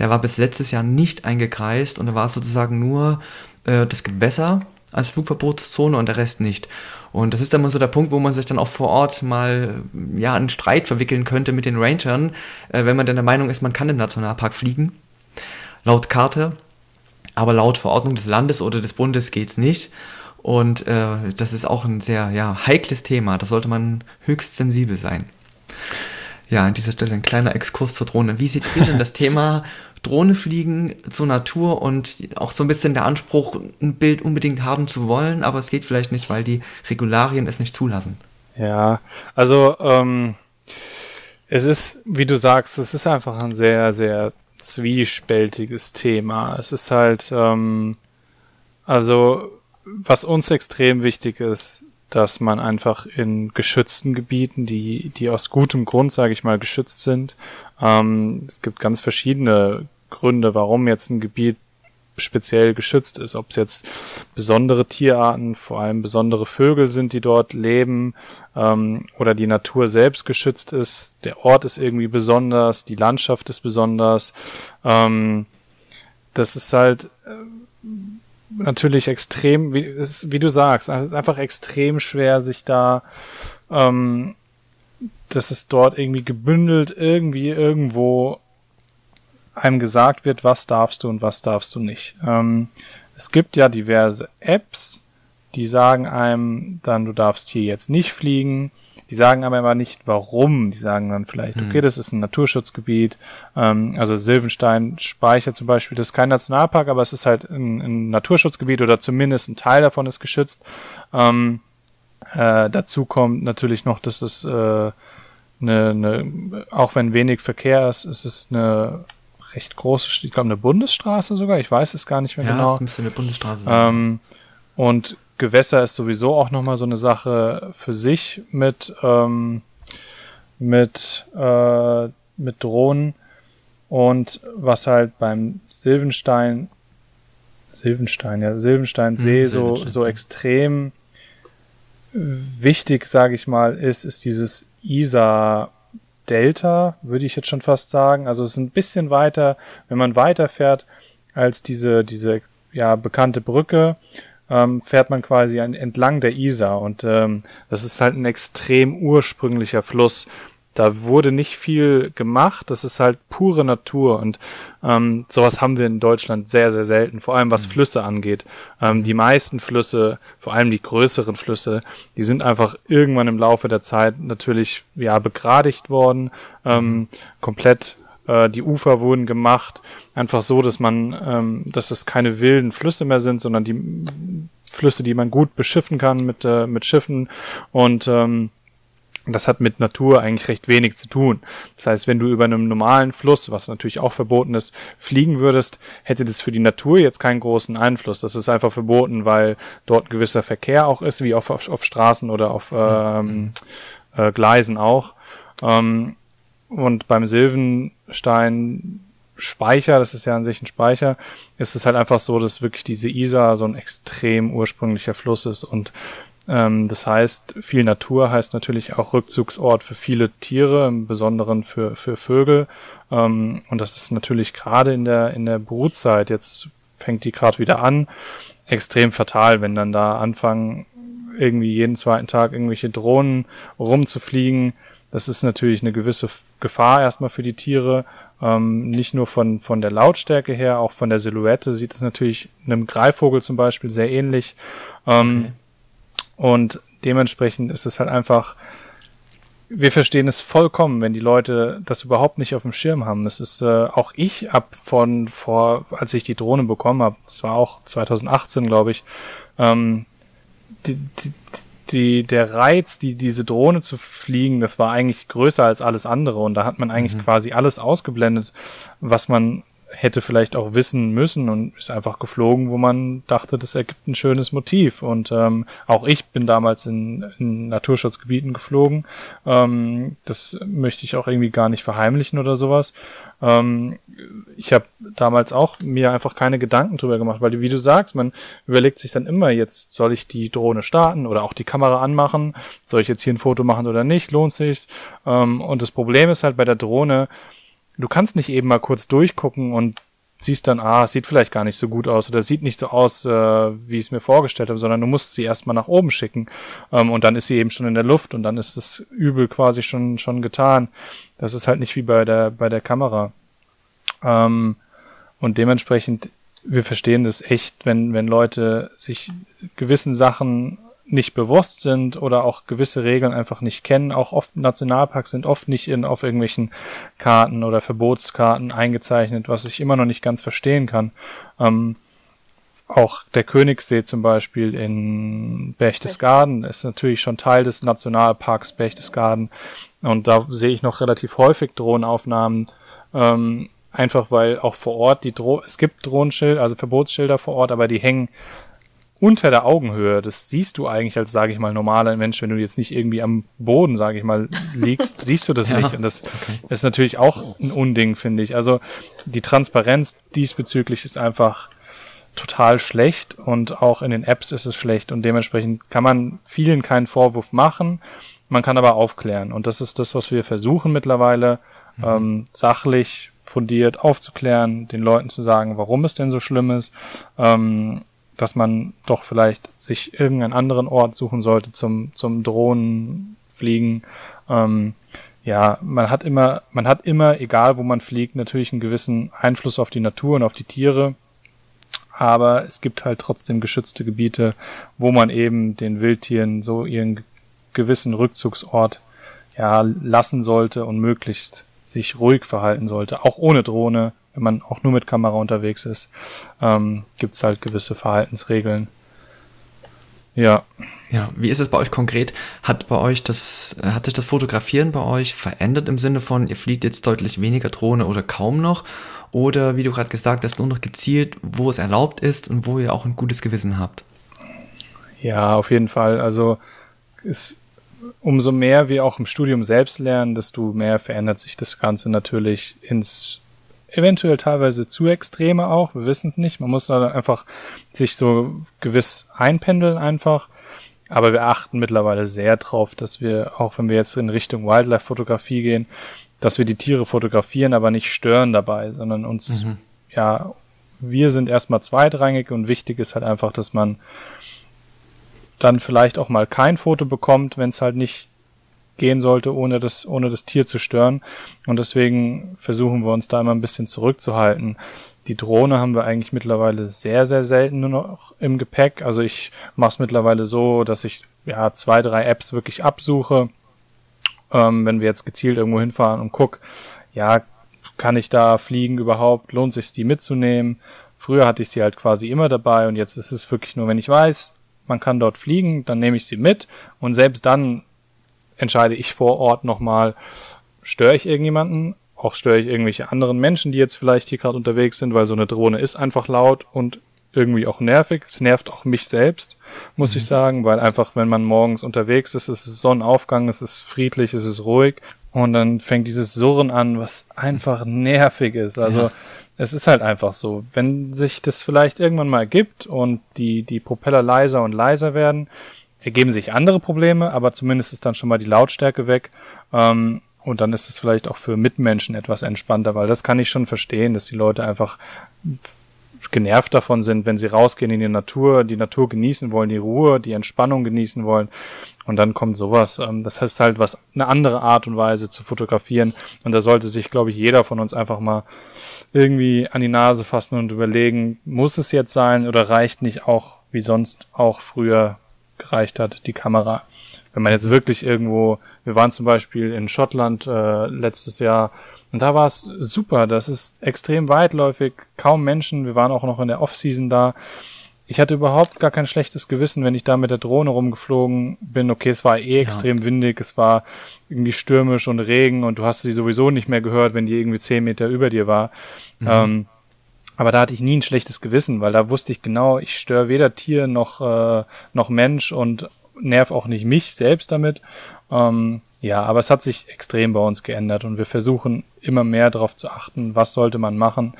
der war bis letztes Jahr nicht eingekreist und da war es sozusagen nur äh, das Gewässer als Flugverbotszone und der Rest nicht. Und das ist dann mal so der Punkt, wo man sich dann auch vor Ort mal ja, einen Streit verwickeln könnte mit den Rangern, äh, wenn man dann der Meinung ist, man kann im Nationalpark fliegen, laut Karte, aber laut Verordnung des Landes oder des Bundes geht's nicht. Und äh, das ist auch ein sehr ja, heikles Thema, da sollte man höchst sensibel sein. Ja, an dieser Stelle ein kleiner Exkurs zur Drohne. Wie seht ihr denn das Thema Drohne fliegen zur Natur und auch so ein bisschen der Anspruch, ein Bild unbedingt haben zu wollen, aber es geht vielleicht nicht, weil die Regularien es nicht zulassen? Ja, also ähm, es ist, wie du sagst, es ist einfach ein sehr, sehr zwiespältiges Thema. Es ist halt, ähm, also was uns extrem wichtig ist, dass man einfach in geschützten Gebieten, die die aus gutem Grund, sage ich mal, geschützt sind. Ähm, es gibt ganz verschiedene Gründe, warum jetzt ein Gebiet speziell geschützt ist. Ob es jetzt besondere Tierarten, vor allem besondere Vögel sind, die dort leben, ähm, oder die Natur selbst geschützt ist. Der Ort ist irgendwie besonders, die Landschaft ist besonders. Ähm, das ist halt... Äh, natürlich extrem, wie, ist, wie du sagst, es ist einfach extrem schwer, sich da, ähm, dass es dort irgendwie gebündelt, irgendwie irgendwo einem gesagt wird, was darfst du und was darfst du nicht. Ähm, es gibt ja diverse Apps, die sagen einem dann, du darfst hier jetzt nicht fliegen. Die sagen aber immer nicht, warum. Die sagen dann vielleicht, okay, das ist ein Naturschutzgebiet. Ähm, also Silvenstein-Speicher zum Beispiel, das ist kein Nationalpark, aber es ist halt ein, ein Naturschutzgebiet oder zumindest ein Teil davon ist geschützt. Ähm, äh, dazu kommt natürlich noch, dass es äh, eine, eine, auch wenn wenig Verkehr ist, ist es eine recht große, ich glaube eine Bundesstraße sogar, ich weiß es gar nicht mehr ja, genau. Ja, es müsste eine Bundesstraße sein. Ähm, und Gewässer ist sowieso auch nochmal so eine Sache für sich mit, ähm, mit, äh, mit Drohnen. Und was halt beim Silvenstein, Silvenstein, ja, Silvensteinsee hm, Silvenstein. so, so extrem wichtig, sage ich mal, ist, ist dieses Isar-Delta, würde ich jetzt schon fast sagen. Also es ist ein bisschen weiter, wenn man weiter fährt als diese, diese ja, bekannte Brücke, ähm, fährt man quasi an, entlang der Isar. Und ähm, das ist halt ein extrem ursprünglicher Fluss. Da wurde nicht viel gemacht, das ist halt pure Natur und ähm, sowas haben wir in Deutschland sehr, sehr selten, vor allem was Flüsse angeht. Ähm, die meisten Flüsse, vor allem die größeren Flüsse, die sind einfach irgendwann im Laufe der Zeit natürlich ja begradigt worden, ähm, komplett äh, die Ufer wurden gemacht, einfach so, dass man, ähm, dass es keine wilden Flüsse mehr sind, sondern die Flüsse, die man gut beschiffen kann mit, äh, mit Schiffen und ähm, das hat mit Natur eigentlich recht wenig zu tun. Das heißt, wenn du über einem normalen Fluss, was natürlich auch verboten ist, fliegen würdest, hätte das für die Natur jetzt keinen großen Einfluss. Das ist einfach verboten, weil dort ein gewisser Verkehr auch ist, wie auf, auf, auf Straßen oder auf ähm, äh, Gleisen auch. Ähm, und beim Silvenstein Speicher, das ist ja an sich ein Speicher, ist es halt einfach so, dass wirklich diese Isar so ein extrem ursprünglicher Fluss ist und das heißt, viel Natur heißt natürlich auch Rückzugsort für viele Tiere, im Besonderen für, für Vögel. Und das ist natürlich gerade in der, in der Brutzeit, jetzt fängt die gerade wieder an, extrem fatal, wenn dann da anfangen, irgendwie jeden zweiten Tag irgendwelche Drohnen rumzufliegen. Das ist natürlich eine gewisse Gefahr erstmal für die Tiere. Ähm, nicht nur von, von der Lautstärke her, auch von der Silhouette sieht es natürlich einem Greifvogel zum Beispiel sehr ähnlich. Ähm, okay. Und dementsprechend ist es halt einfach, wir verstehen es vollkommen, wenn die Leute das überhaupt nicht auf dem Schirm haben. Es ist äh, auch ich ab von vor, als ich die Drohne bekommen habe, das war auch zweitausendachtzehn, glaube ich, ähm, die, die, die, der Reiz, die, diese Drohne zu fliegen, das war eigentlich größer als alles andere. Und da hat man eigentlich mhm. quasi alles ausgeblendet, was man hätte vielleicht auch wissen müssen und ist einfach geflogen, wo man dachte, das ergibt ein schönes Motiv. Und ähm, auch ich bin damals in, in Naturschutzgebieten geflogen. Ähm, das möchte ich auch irgendwie gar nicht verheimlichen oder sowas. Ähm, ich habe damals auch mir einfach keine Gedanken drüber gemacht, weil, wie du sagst, man überlegt sich dann immer, jetzt soll ich die Drohne starten oder auch die Kamera anmachen? Soll ich jetzt hier ein Foto machen oder nicht? Lohnt sich's? Ähm, und das Problem ist halt bei der Drohne, du kannst nicht eben mal kurz durchgucken und siehst dann, ah, es sieht vielleicht gar nicht so gut aus oder sieht nicht so aus, äh, wie ich es mir vorgestellt habe, sondern du musst sie erstmal nach oben schicken ähm, und dann ist sie eben schon in der Luft und dann ist das Übel quasi schon schon getan. Das ist halt nicht wie bei der bei der Kamera. Ähm, und dementsprechend, wir verstehen das echt, wenn wenn Leute sich gewissen Sachen nicht bewusst sind oder auch gewisse Regeln einfach nicht kennen. Auch oft Nationalparks sind oft nicht in, auf irgendwelchen Karten oder Verbotskarten eingezeichnet, was ich immer noch nicht ganz verstehen kann. Ähm, auch der Königssee zum Beispiel in Berchtesgaden ist natürlich schon Teil des Nationalparks Berchtesgaden und da sehe ich noch relativ häufig Drohnenaufnahmen, ähm, einfach weil auch vor Ort die Dro- es gibt Drohnenschilder, also Verbotsschilder vor Ort, aber die hängen unter der Augenhöhe, das siehst du eigentlich als, sage ich mal, normaler Mensch, wenn du jetzt nicht irgendwie am Boden, sage ich mal, liegst, siehst du das ja nicht. Und das okay. ist natürlich auch ein Unding, finde ich. Also die Transparenz diesbezüglich ist einfach total schlecht und auch in den Apps ist es schlecht und dementsprechend kann man vielen keinen Vorwurf machen, man kann aber aufklären und das ist das, was wir versuchen mittlerweile, mhm. ähm, sachlich, fundiert aufzuklären, den Leuten zu sagen, warum es denn so schlimm ist, ähm, dass man doch vielleicht sich irgendeinen anderen Ort suchen sollte zum, zum Drohnenfliegen. Ähm, ja, man hat immer, man hat immer, egal wo man fliegt, natürlich einen gewissen Einfluss auf die Natur und auf die Tiere. Aber es gibt halt trotzdem geschützte Gebiete, wo man eben den Wildtieren so ihren gewissen Rückzugsort ja lassen sollte und möglichst sich ruhig verhalten sollte, auch ohne Drohne. Wenn man auch nur mit Kamera unterwegs ist, ähm, gibt es halt gewisse Verhaltensregeln. Ja. Ja, wie ist es bei euch konkret? Hat bei euch das, hat sich das Fotografieren bei euch verändert im Sinne von, ihr fliegt jetzt deutlich weniger Drohne oder kaum noch? Oder wie du gerade gesagt hast, nur noch gezielt, wo es erlaubt ist und wo ihr auch ein gutes Gewissen habt? Ja, auf jeden Fall. Also es, umso mehr wir auch im Studium selbst lernen, desto mehr verändert sich das Ganze natürlich ins eventuell teilweise zu extreme auch, wir wissen es nicht. Man muss da einfach sich so gewiss einpendeln einfach. Aber wir achten mittlerweile sehr drauf, dass wir, auch wenn wir jetzt in Richtung Wildlife-Fotografie gehen, dass wir die Tiere fotografieren, aber nicht stören dabei, sondern uns, mhm. ja, wir sind erstmal zweitrangig und wichtig ist halt einfach, dass man dann vielleicht auch mal kein Foto bekommt, wenn es halt nicht gehen sollte, ohne das, ohne das Tier zu stören. Und deswegen versuchen wir uns da immer ein bisschen zurückzuhalten. Die Drohne haben wir eigentlich mittlerweile sehr, sehr selten nur noch im Gepäck. Also ich mache es mittlerweile so, dass ich ja zwei, drei Apps wirklich absuche. Ähm, wenn wir jetzt gezielt irgendwo hinfahren und guck, ja, kann ich da fliegen überhaupt? Lohnt sich die mitzunehmen? Früher hatte ich sie halt quasi immer dabei und jetzt ist es wirklich nur, wenn ich weiß, man kann dort fliegen, dann nehme ich sie mit und selbst dann entscheide ich vor Ort nochmal, störe ich irgendjemanden, auch störe ich irgendwelche anderen Menschen, die jetzt vielleicht hier gerade unterwegs sind, weil so eine Drohne ist einfach laut und irgendwie auch nervig. Es nervt auch mich selbst, muss mhm. ich sagen, weil einfach, wenn man morgens unterwegs ist, es ist Sonnenaufgang, es ist friedlich, es ist ruhig und dann fängt dieses Surren an, was einfach nervig ist. Also ja. Es ist halt einfach so, wenn sich das vielleicht irgendwann mal ergibt und die, die Propeller leiser und leiser werden, ergeben sich andere Probleme, aber zumindest ist dann schon mal die Lautstärke weg. Ähm, und dann ist es vielleicht auch für Mitmenschen etwas entspannter, weil das kann ich schon verstehen, dass die Leute einfach genervt davon sind, wenn sie rausgehen in die Natur, die Natur genießen wollen, die Ruhe, die Entspannung genießen wollen. Und dann kommt sowas. Ähm, das heißt halt, was eine andere Art und Weise zu fotografieren. Und da sollte sich, glaube ich, jeder von uns einfach mal irgendwie an die Nase fassen und überlegen, muss es jetzt sein oder reicht nicht auch, wie sonst auch früher gereicht hat, die Kamera. Wenn man jetzt wirklich irgendwo, wir waren zum Beispiel in Schottland äh, letztes Jahr und da war es super, das ist extrem weitläufig, kaum Menschen, wir waren auch noch in der Off-Season da. Ich hatte überhaupt gar kein schlechtes Gewissen, wenn ich da mit der Drohne rumgeflogen bin. Okay, es war eh extrem ja. windig, es war irgendwie stürmisch und Regen und du hast sie sowieso nicht mehr gehört, wenn die irgendwie zehn Meter über dir war. Mhm. Ähm, aber da hatte ich nie ein schlechtes Gewissen, weil da wusste ich genau, ich störe weder Tier noch äh, noch Mensch und nerv auch nicht mich selbst damit. Ähm, ja, aber es hat sich extrem bei uns geändert und wir versuchen immer mehr darauf zu achten, was sollte man machen.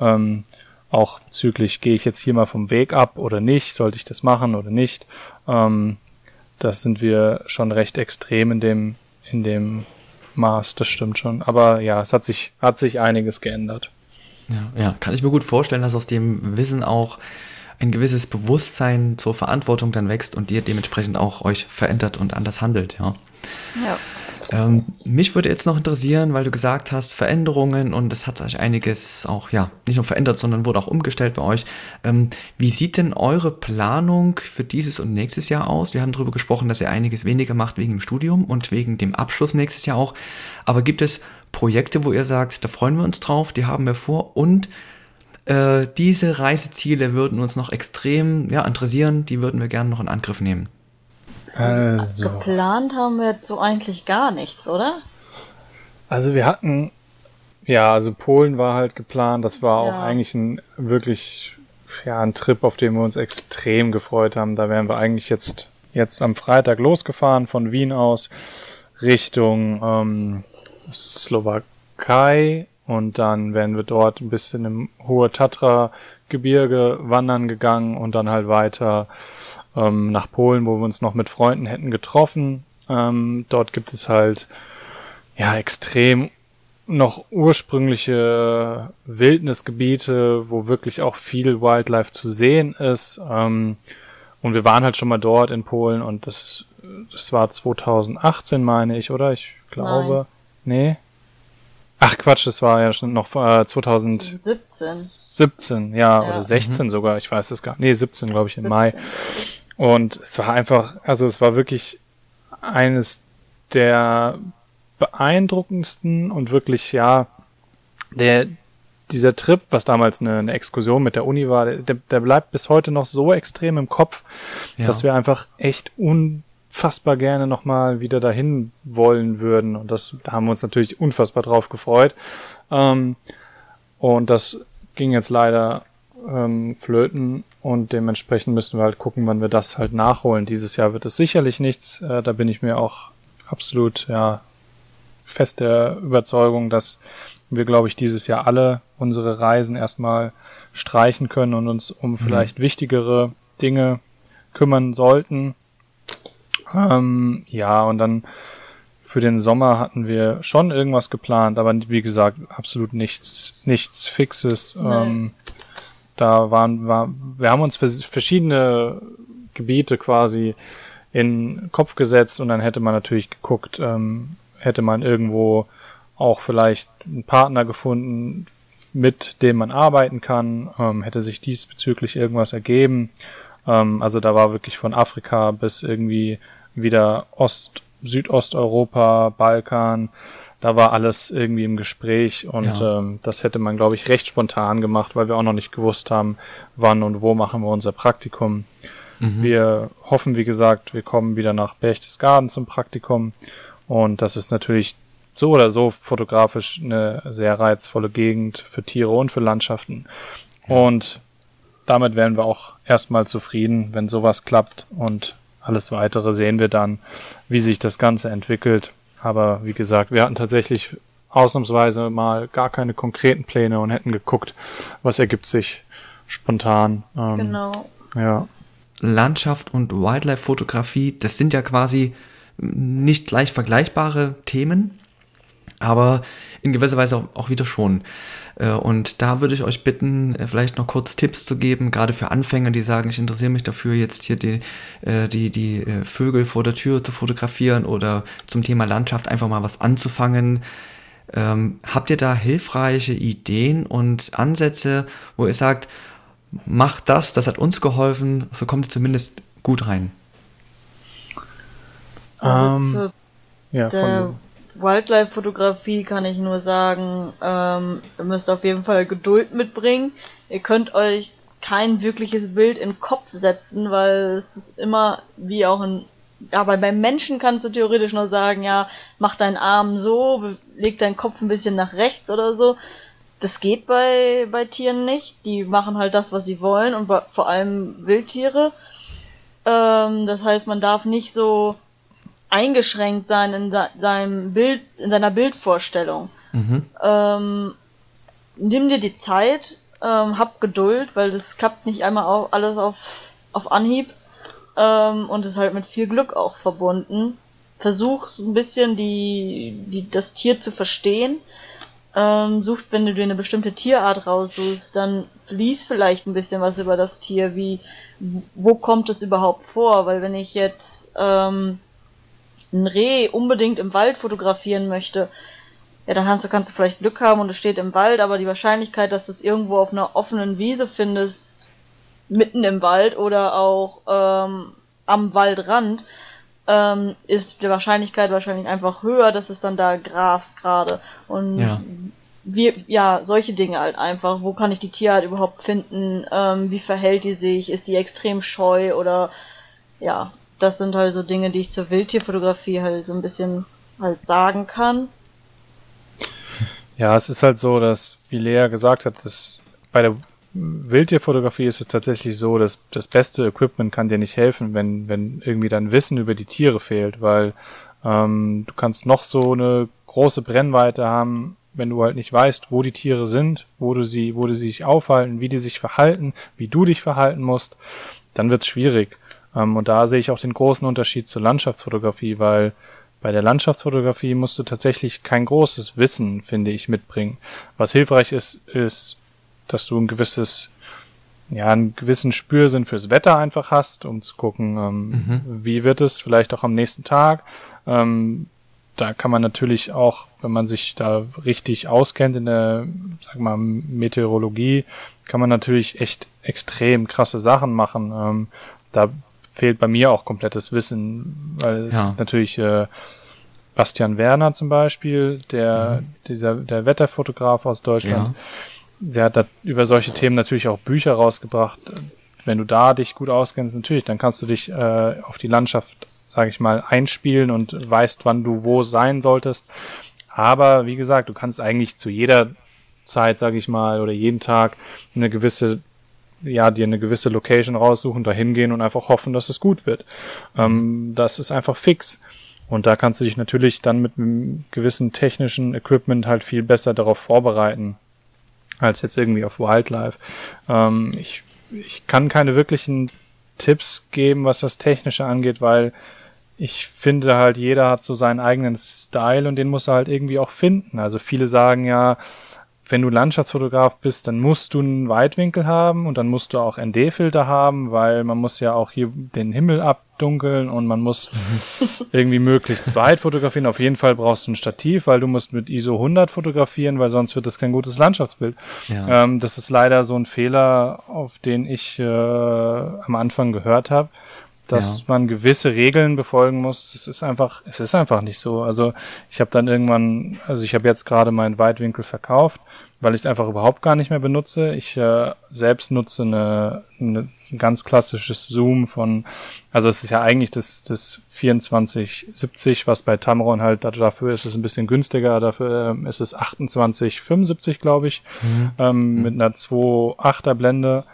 Ähm, auch bezüglich, gehe ich jetzt hier mal vom Weg ab oder nicht, sollte ich das machen oder nicht. Ähm, das sind wir schon recht extrem in dem in dem Maß, das stimmt schon. Aber ja, es hat sich hat sich einiges geändert. Ja, ja, kann ich mir gut vorstellen, dass aus dem Wissen auch ein gewisses Bewusstsein zur Verantwortung dann wächst und ihr dementsprechend auch euch verändert und anders handelt. Ja. Ja. Ähm, mich würde jetzt noch interessieren, weil du gesagt hast, Veränderungen und es hat euch einiges auch, ja, nicht nur verändert, sondern wurde auch umgestellt bei euch. Ähm, wie sieht denn eure Planung für dieses und nächstes Jahr aus? Wir haben darüber gesprochen, dass ihr einiges weniger macht wegen dem Studium und wegen dem Abschluss nächstes Jahr auch. Aber gibt es Projekte, wo ihr sagt, da freuen wir uns drauf, die haben wir vor und äh, diese Reiseziele würden uns noch extrem ja, interessieren, die würden wir gerne noch in Angriff nehmen? Also. Geplant haben wir jetzt so eigentlich gar nichts, oder? Also wir hatten, ja, also Polen war halt geplant, das war ja. auch eigentlich ein wirklich, ja, ein Trip, auf den wir uns extrem gefreut haben. Da wären wir eigentlich jetzt, jetzt am Freitag losgefahren von Wien aus Richtung ähm, Slowakei und dann wären wir dort ein bisschen im Hohe Tatra Gebirge wandern gegangen und dann halt weiter ähm, nach Polen, wo wir uns noch mit Freunden hätten getroffen. Ähm, dort gibt es halt ja extrem noch ursprüngliche Wildnisgebiete, wo wirklich auch viel Wildlife zu sehen ist. Ähm, und wir waren halt schon mal dort in Polen und das, das war zweitausendachtzehn, meine ich, oder? Ich glaube. Nein. Nee. Ach Quatsch, das war ja schon noch äh, zweitausendsiebzehn, ja, ja, oder sechzehn mhm. sogar, ich weiß es gar nicht. Nee, siebzehn, glaube ich, im siebzehn. Mai. Und es war einfach, also es war wirklich eines der beeindruckendsten und wirklich, ja, der dieser Trip, was damals eine, eine Exkursion mit der Uni war, der, der bleibt bis heute noch so extrem im Kopf, ja. dass wir einfach echt un unfassbar gerne nochmal wieder dahin wollen würden. Und das, da haben wir uns natürlich unfassbar drauf gefreut. Ähm, und das ging jetzt leider ähm, flöten und dementsprechend müssen wir halt gucken, wann wir das halt nachholen. Dieses Jahr wird es sicherlich nichts. Äh, da bin ich mir auch absolut ja, fest der Überzeugung, dass wir, glaube ich, dieses Jahr alle unsere Reisen erstmal streichen können und uns um vielleicht mhm. wichtigere Dinge kümmern sollten. Ähm, ja, und dann für den Sommer hatten wir schon irgendwas geplant, aber wie gesagt, absolut nichts, nichts Fixes. Ähm, da waren, war, wir haben uns vers- verschiedene Gebiete quasi in den Kopf gesetzt und dann hätte man natürlich geguckt, ähm, hätte man irgendwo auch vielleicht einen Partner gefunden, mit dem man arbeiten kann, ähm, hätte sich diesbezüglich irgendwas ergeben. Ähm, also da war wirklich von Afrika bis irgendwie wieder Ost, Südosteuropa, Balkan, da war alles irgendwie im Gespräch und ja. ähm, das hätte man, glaube ich, recht spontan gemacht, weil wir auch noch nicht gewusst haben, wann und wo machen wir unser Praktikum. Mhm. Wir hoffen, wie gesagt, wir kommen wieder nach Berchtesgaden zum Praktikum und das ist natürlich so oder so fotografisch eine sehr reizvolle Gegend für Tiere und für Landschaften. Ja. Und damit wären wir auch erstmal zufrieden, wenn sowas klappt und alles Weitere sehen wir dann, wie sich das Ganze entwickelt. Aber wie gesagt, wir hatten tatsächlich ausnahmsweise mal gar keine konkreten Pläne und hätten geguckt, was ergibt sich spontan. Ähm, genau. Ja. Landschaft und Wildlife-Fotografie, das sind ja quasi nicht gleich vergleichbare Themen, aber in gewisser Weise auch wieder schon. Und da würde ich euch bitten, vielleicht noch kurz Tipps zu geben, gerade für Anfänger, die sagen, ich interessiere mich dafür, jetzt hier die, die, die Vögel vor der Tür zu fotografieren oder zum Thema Landschaft einfach mal was anzufangen. Ähm, habt ihr da hilfreiche Ideen und Ansätze, wo ihr sagt, macht das, das hat uns geholfen, so kommt ihr zumindest gut rein? Also um, ja, von Wildlife-Fotografie kann ich nur sagen, ähm, ihr müsst auf jeden Fall Geduld mitbringen. Ihr könnt euch kein wirkliches Bild in den Kopf setzen, weil es ist immer wie auch ein... Aber beim Menschen kannst du theoretisch nur sagen, ja, mach deinen Arm so, leg deinen Kopf ein bisschen nach rechts oder so. Das geht bei, bei Tieren nicht. Die machen halt das, was sie wollen und bei, vor allem Wildtiere. Ähm, das heißt, man darf nicht so eingeschränkt sein in seinem Bild, in seiner Bildvorstellung. Mhm. Ähm, nimm dir die Zeit, ähm, hab Geduld, weil das klappt nicht einmal auf, alles auf, auf Anhieb, ähm, und ist halt mit viel Glück auch verbunden. Versuch's ein bisschen die, die, das Tier zu verstehen. Ähm, sucht, wenn du dir eine bestimmte Tierart raussuchst, dann lies vielleicht ein bisschen was über das Tier, wie, wo kommt es überhaupt vor, weil wenn ich jetzt, ähm, ein Reh unbedingt im Wald fotografieren möchte, ja, dann kannst du, kannst du vielleicht Glück haben und es steht im Wald, aber die Wahrscheinlichkeit, dass du es irgendwo auf einer offenen Wiese findest, mitten im Wald oder auch ähm, am Waldrand, ähm, ist die Wahrscheinlichkeit wahrscheinlich einfach höher, dass es dann da grast gerade. Und ja. Wir, ja, solche Dinge halt einfach. Wo kann ich die Tierart überhaupt finden? Ähm, wie verhält die sich? Ist die extrem scheu oder ja... Das sind halt so Dinge, die ich zur Wildtierfotografie halt so ein bisschen halt sagen kann. Ja, es ist halt so, dass, wie Lea gesagt hat, dass bei der Wildtierfotografie ist es tatsächlich so, dass das beste Equipment kann dir nicht helfen, wenn, wenn irgendwie dein Wissen über die Tiere fehlt, weil ähm, du kannst noch so eine große Brennweite haben, wenn du halt nicht weißt, wo die Tiere sind, wo du sie, wo die sich aufhalten, wie die sich verhalten, wie du dich verhalten musst, dann wird's schwierig. Und da sehe ich auch den großen Unterschied zur Landschaftsfotografie, weil bei der Landschaftsfotografie musst du tatsächlich kein großes Wissen, finde ich, mitbringen. Was hilfreich ist, ist, dass du ein gewisses, ja, einen gewissen Spürsinn fürs Wetter einfach hast, um zu gucken, ähm, mhm. wie wird es vielleicht auch am nächsten Tag. Ähm, da kann man natürlich auch, wenn man sich da richtig auskennt in der, sag mal, Meteorologie, kann man natürlich echt extrem krasse Sachen machen. Ähm, da fehlt bei mir auch komplettes Wissen, weil es ja. gibt natürlich äh, Bastian Werner zum Beispiel, der, mhm. dieser, der Wetterfotograf aus Deutschland, ja. der hat da über solche Themen natürlich auch Bücher rausgebracht. Wenn du da dich gut auskennst, natürlich, dann kannst du dich äh, auf die Landschaft, sage ich mal, einspielen und weißt, wann du wo sein solltest. Aber wie gesagt, du kannst eigentlich zu jeder Zeit, sage ich mal, oder jeden Tag eine gewisse ja, dir eine gewisse Location raussuchen, da hingehen und einfach hoffen, dass es gut wird. Ähm, das ist einfach fix. Und da kannst du dich natürlich dann mit einem gewissen technischen Equipment halt viel besser darauf vorbereiten, als jetzt irgendwie auf Wildlife. Ähm, ich, ich kann keine wirklichen Tipps geben, was das Technische angeht, weil ich finde halt, jeder hat so seinen eigenen Style und den muss er halt irgendwie auch finden. Also viele sagen ja, wenn du Landschaftsfotograf bist, dann musst du einen Weitwinkel haben und dann musst du auch N D-Filter haben, weil man muss ja auch hier den Himmel abdunkeln und man muss irgendwie möglichst weit fotografieren. Auf jeden Fall brauchst du ein Stativ, weil du musst mit I S O hundert fotografieren, weil sonst wird das kein gutes Landschaftsbild. Ja. Ähm, das ist leider so ein Fehler, auf den ich äh, am Anfang gehört habe, dass ja. man gewisse Regeln befolgen muss. Es ist einfach, es ist einfach nicht so. Also ich habe dann irgendwann, also ich habe jetzt gerade meinen Weitwinkel verkauft, weil ich es einfach überhaupt gar nicht mehr benutze. Ich äh, selbst nutze eine, eine, ein ganz klassisches Zoom von, also es ist ja eigentlich das, das vierundzwanzig siebzig, was bei Tamron halt, dafür ist es ein bisschen günstiger, dafür ähm, ist es achtundzwanzig fünfundsiebzig, glaube ich, mhm. Ähm, mhm. mit einer zwei Komma achter Blende.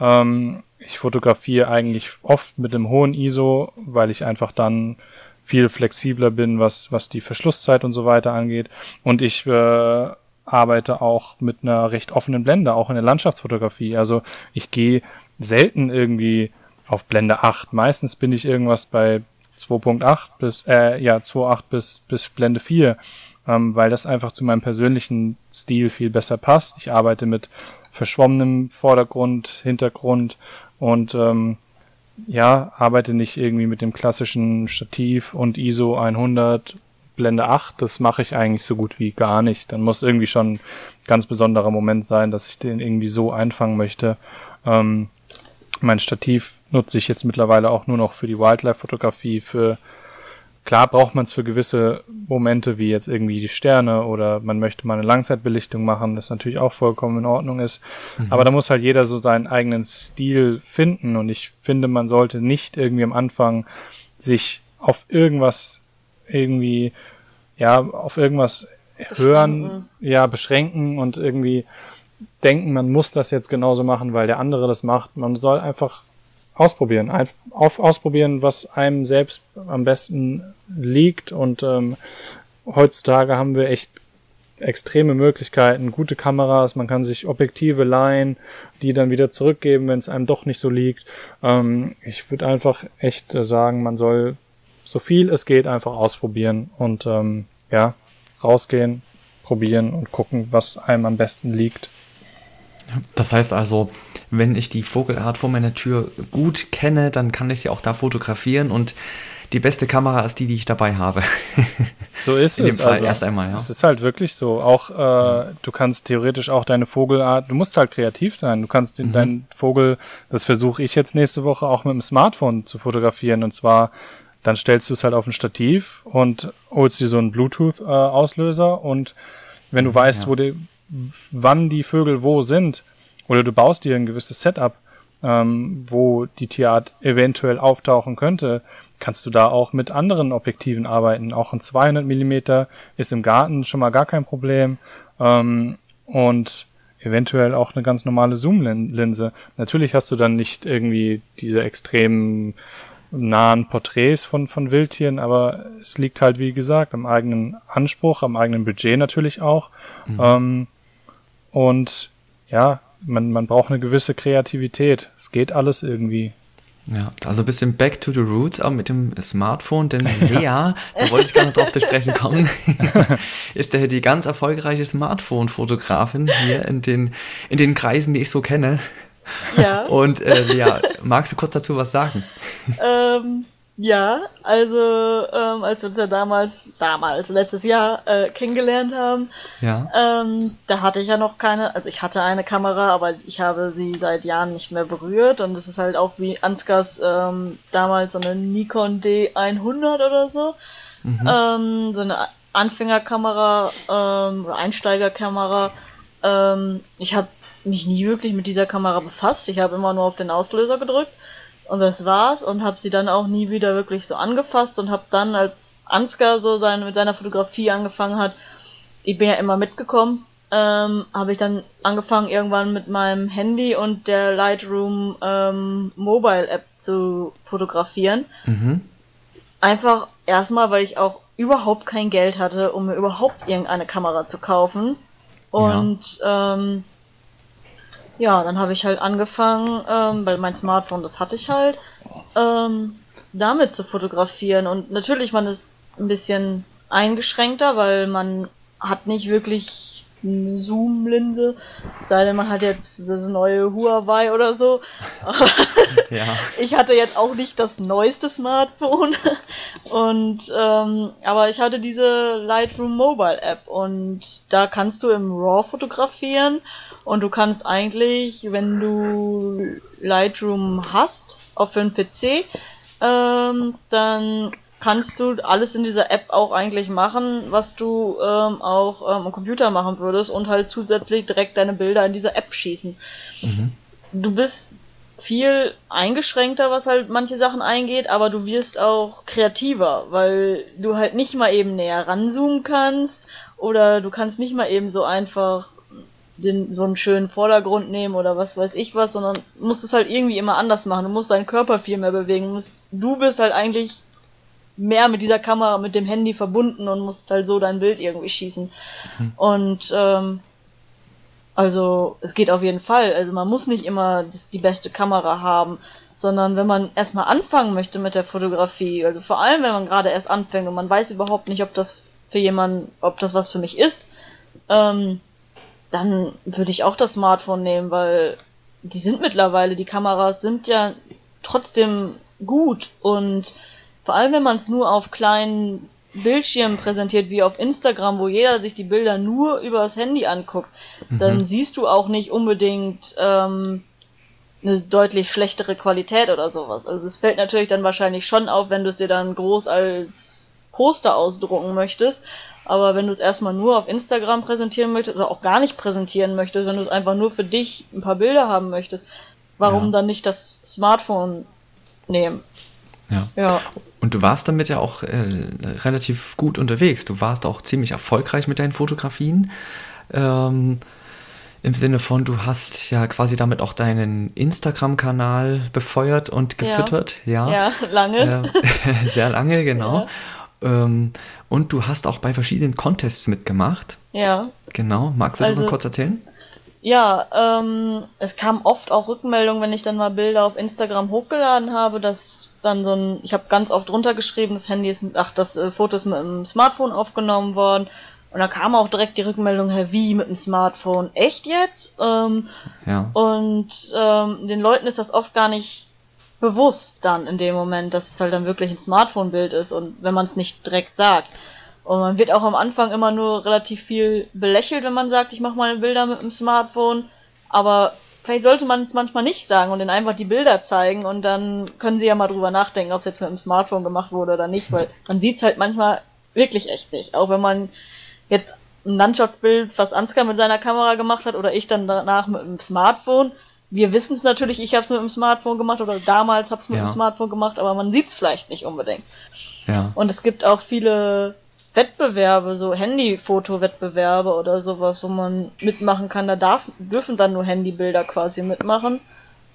Ähm, Ich fotografiere eigentlich oft mit einem hohen I S O, weil ich einfach dann viel flexibler bin, was, was die Verschlusszeit und so weiter angeht. Und ich äh, arbeite auch mit einer recht offenen Blende, auch in der Landschaftsfotografie. Also ich gehe selten irgendwie auf Blende acht. Meistens bin ich irgendwas bei zwei Komma acht bis, äh, ja, zwei Komma acht bis, bis Blende vier, ähm, weil das einfach zu meinem persönlichen Stil viel besser passt. Ich arbeite mit verschwommenem Vordergrund, Hintergrund und ähm, ja, arbeite nicht irgendwie mit dem klassischen Stativ und I S O hundert, Blende acht, das mache ich eigentlich so gut wie gar nicht. Dann muss irgendwie schon ein ganz besonderer Moment sein, dass ich den irgendwie so einfangen möchte. Ähm, mein Stativ nutze ich jetzt mittlerweile auch nur noch für die Wildlife-Fotografie, für klar braucht man es für gewisse Momente wie jetzt irgendwie die Sterne oder man möchte mal eine Langzeitbelichtung machen, das natürlich auch vollkommen in Ordnung ist. Mhm. Aber da muss halt jeder so seinen eigenen Stil finden und ich finde, man sollte nicht irgendwie am Anfang sich auf irgendwas irgendwie, ja, auf irgendwas beschränken. hören, ja, beschränken und irgendwie denken, man muss das jetzt genauso machen, weil der andere das macht. Man soll einfach ausprobieren, einfach auf, ausprobieren, was einem selbst am besten liegt und ähm, heutzutage haben wir echt extreme Möglichkeiten, gute Kameras, man kann sich Objektive leihen, die dann wieder zurückgeben, wenn es einem doch nicht so liegt. Ähm, ich würde einfach echt sagen, man soll so viel es geht einfach ausprobieren und ähm, ja, rausgehen, probieren und gucken, was einem am besten liegt. Das heißt also, wenn ich die Vogelart vor meiner Tür gut kenne, dann kann ich sie auch da fotografieren und die beste Kamera ist die, die ich dabei habe. So ist es. In dem Fall also, erst einmal, ja. Es ist halt wirklich so. Auch äh, mhm. du kannst theoretisch auch deine Vogelart, du musst halt kreativ sein. Du kannst den, mhm. deinen Vogel, das versuche ich jetzt nächste Woche auch mit dem Smartphone zu fotografieren und zwar dann stellst du es halt auf ein Stativ und holst dir so einen Bluetooth-Auslöser äh, und wenn du weißt, ja. wo die, wann die Vögel wo sind, oder du baust dir ein gewisses Setup, ähm, wo die Tierart eventuell auftauchen könnte, kannst du da auch mit anderen Objektiven arbeiten. Auch ein zweihundert Millimeter ist im Garten schon mal gar kein Problem. Ähm, und eventuell auch eine ganz normale Zoom-Linse. Natürlich hast du dann nicht irgendwie diese extremen nahen Porträts von, von Wildtieren, aber es liegt halt, wie gesagt, am eigenen Anspruch, am eigenen Budget natürlich auch. Mhm. Ähm, und ja, man, man braucht eine gewisse Kreativität. Es geht alles irgendwie. Ja, also ein bisschen back to the roots, aber mit dem Smartphone, denn Lea, ja. da wollte ich gar nicht drauf zu sprechen kommen, ist die ganz erfolgreiche Smartphone-Fotografin hier in den, in den Kreisen, die ich so kenne. Ja. Und äh, Lea, magst du kurz dazu was sagen? Ähm, ja, also ähm, als wir uns ja damals, damals, letztes Jahr äh, kennengelernt haben, ja. ähm, da hatte ich ja noch keine, also ich hatte eine Kamera, aber ich habe sie seit Jahren nicht mehr berührt und es ist halt auch wie Anskars ähm, damals so eine Nikon D hundert oder so, mhm. ähm, so eine Anfängerkamera ähm, oder Einsteigerkamera. Ähm, ich habe mich nie wirklich mit dieser Kamera befasst. Ich habe immer nur auf den Auslöser gedrückt und das war's und habe sie dann auch nie wieder wirklich so angefasst und habe dann, als Anskar so sein, mit seiner Fotografie angefangen hat, ich bin ja immer mitgekommen, ähm, habe ich dann angefangen irgendwann mit meinem Handy und der Lightroom ähm, Mobile App zu fotografieren. Mhm. Einfach erstmal, weil ich auch überhaupt kein Geld hatte, um mir überhaupt irgendeine Kamera zu kaufen. Und ja, ähm, ja dann habe ich halt angefangen, ähm, weil mein Smartphone, das hatte ich halt, ähm, damit zu fotografieren. Und natürlich, man ist ein bisschen eingeschränkter, weil man hat nicht wirklich eine Zoom-Linse, sei denn man hat jetzt das neue Huawei oder so. Ja. Ich hatte jetzt auch nicht das neueste Smartphone. Und ähm, aber ich hatte diese Lightroom Mobile App und da kannst du im RAW fotografieren und du kannst eigentlich, wenn du Lightroom hast, auch für einen P C, ähm, dann kannst du alles in dieser App auch eigentlich machen, was du ähm, auch ähm, am Computer machen würdest und halt zusätzlich direkt deine Bilder in dieser App schießen. Mhm. Du bist viel eingeschränkter, was halt manche Sachen eingeht, aber du wirst auch kreativer, weil du halt nicht mal eben näher ranzoomen kannst oder du kannst nicht mal eben so einfach den, so einen schönen Vordergrund nehmen oder was weiß ich was, sondern musst es halt irgendwie immer anders machen. Du musst deinen Körper viel mehr bewegen. Du, musst, du bist halt eigentlich mehr mit dieser Kamera, mit dem Handy verbunden und musst halt so dein Bild irgendwie schießen. Mhm. Und ähm, also es geht auf jeden Fall. Also man muss nicht immer die beste Kamera haben, sondern wenn man erstmal anfangen möchte mit der Fotografie, also vor allem, wenn man gerade erst anfängt und man weiß überhaupt nicht, ob das für jemanden, ob das was für mich ist, ähm, dann würde ich auch das Smartphone nehmen, weil die sind mittlerweile, die Kameras sind ja trotzdem gut und vor allem, wenn man es nur auf kleinen Bildschirmen präsentiert, wie auf Instagram, wo jeder sich die Bilder nur übers Handy anguckt, mhm. dann siehst du auch nicht unbedingt ähm, eine deutlich schlechtere Qualität oder sowas. Also es fällt natürlich dann wahrscheinlich schon auf, wenn du es dir dann groß als Poster ausdrucken möchtest, aber wenn du es erstmal nur auf Instagram präsentieren möchtest oder auch gar nicht präsentieren möchtest, wenn du es einfach nur für dich ein paar Bilder haben möchtest, warum ja. dann nicht das Smartphone nehmen? Ja. ja. Und du warst damit ja auch äh, relativ gut unterwegs. Du warst auch ziemlich erfolgreich mit deinen Fotografien. Ähm, im Sinne von, du hast ja quasi damit auch deinen Instagram-Kanal befeuert und gefüttert. Ja, ja. ja lange. Äh, sehr lange, genau. Ja. Ähm, und du hast auch bei verschiedenen Contests mitgemacht. Ja. Genau. Magst du also, das noch kurz erzählen? Ja, ähm, es kam oft auch Rückmeldungen, wenn ich dann mal Bilder auf Instagram hochgeladen habe, dass dann so ein, ich habe ganz oft runtergeschrieben, das Handy ist, ach, das äh, Foto ist mit dem Smartphone aufgenommen worden und da kam auch direkt die Rückmeldung, Herr, wie, mit dem Smartphone, echt jetzt? Ähm, ja. Und ähm, den Leuten ist das oft gar nicht bewusst dann in dem Moment, dass es halt dann wirklich ein Smartphone-Bild ist und wenn man es nicht direkt sagt. Und man wird auch am Anfang immer nur relativ viel belächelt, wenn man sagt, ich mache meine Bilder mit dem Smartphone. Aber vielleicht sollte man es manchmal nicht sagen und dann einfach die Bilder zeigen und dann können sie ja mal drüber nachdenken, ob es jetzt mit dem Smartphone gemacht wurde oder nicht, weil man sieht es halt manchmal wirklich echt nicht. Auch wenn man jetzt ein Landschaftsbild, was Anskar mit seiner Kamera gemacht hat oder ich dann danach mit dem Smartphone. Wir wissen es natürlich, ich habe es mit dem Smartphone gemacht oder damals habe es mit ja. dem Smartphone gemacht, aber man sieht es vielleicht nicht unbedingt. Ja. Und es gibt auch viele Wettbewerbe, so Handyfotowettbewerbe oder sowas, wo man mitmachen kann, da darf, dürfen dann nur Handybilder quasi mitmachen.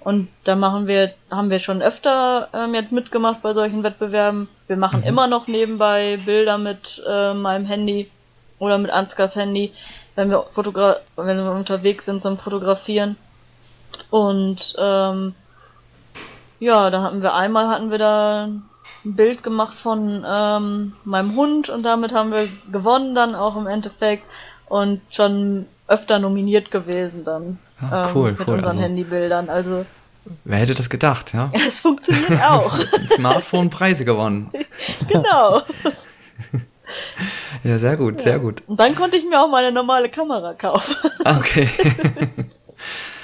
Und da machen wir, haben wir schon öfter ähm, jetzt mitgemacht bei solchen Wettbewerben. Wir machen mhm. immer noch nebenbei Bilder mit äh, meinem Handy oder mit Anskars Handy, wenn wir, Fotogra- wenn wir unterwegs sind zum Fotografieren. Und ähm, ja, da hatten wir einmal, hatten wir da ein Bild gemacht von ähm, meinem Hund und damit haben wir gewonnen dann auch im Endeffekt und schon öfter nominiert gewesen dann ah, cool, ähm, mit cool, unseren also, Handybildern. Also wer hätte das gedacht, ja? Es funktioniert auch. Smartphone Preise gewonnen. Genau. Ja, sehr gut, ja. sehr gut. Und dann konnte ich mir auch mal eine normale Kamera kaufen. Okay.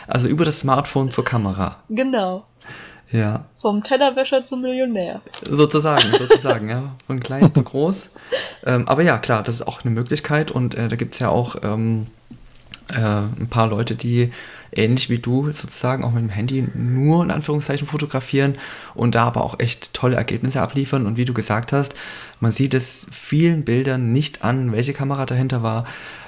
Also über das Smartphone zur Kamera. Genau. Ja. Vom Tellerwäscher zum Millionär. Sozusagen, sozusagen, ja. Von klein zu groß. Ähm, aber ja, klar, das ist auch eine Möglichkeit und äh, da gibt es ja auch ähm, äh, ein paar Leute, die ähnlich wie du sozusagen auch mit dem Handy nur in Anführungszeichen fotografieren und da aber auch echt tolle Ergebnisse abliefern und wie du gesagt hast, man sieht es vielen Bildern nicht an, welche Kamera dahinter war,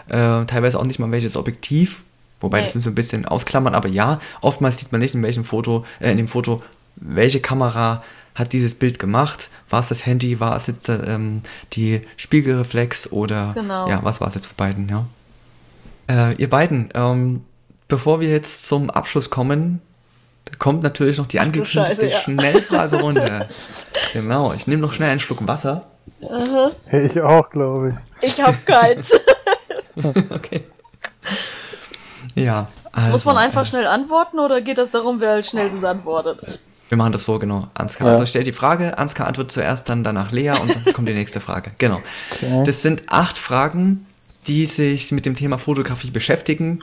äh, teilweise auch nicht mal welches Objektiv. Wobei, okay. das müssen wir ein bisschen ausklammern, aber ja, oftmals sieht man nicht, in welchem Foto, äh, in dem Foto, welche Kamera hat dieses Bild gemacht? War es das Handy? War es jetzt ähm, die Spiegelreflex? Oder genau. ja, was war es jetzt für beiden? Ja. Äh, ihr beiden, ähm, bevor wir jetzt zum Abschluss kommen, kommt natürlich noch die angekündigte ja. Schnellfragerunde. Genau, ich nehme noch schnell einen Schluck Wasser. Uh-huh. Ich auch, glaube ich. Ich habe keins. Okay. Ja, also, muss man einfach äh, schnell antworten oder geht das darum, wer halt schnellstens antwortet? Wir machen das so, genau. Anskar, ja. also stell die Frage, Anskar antwortet zuerst, dann danach Lea und dann kommt die nächste Frage. Genau. Okay. Das sind acht Fragen, die sich mit dem Thema Fotografie beschäftigen.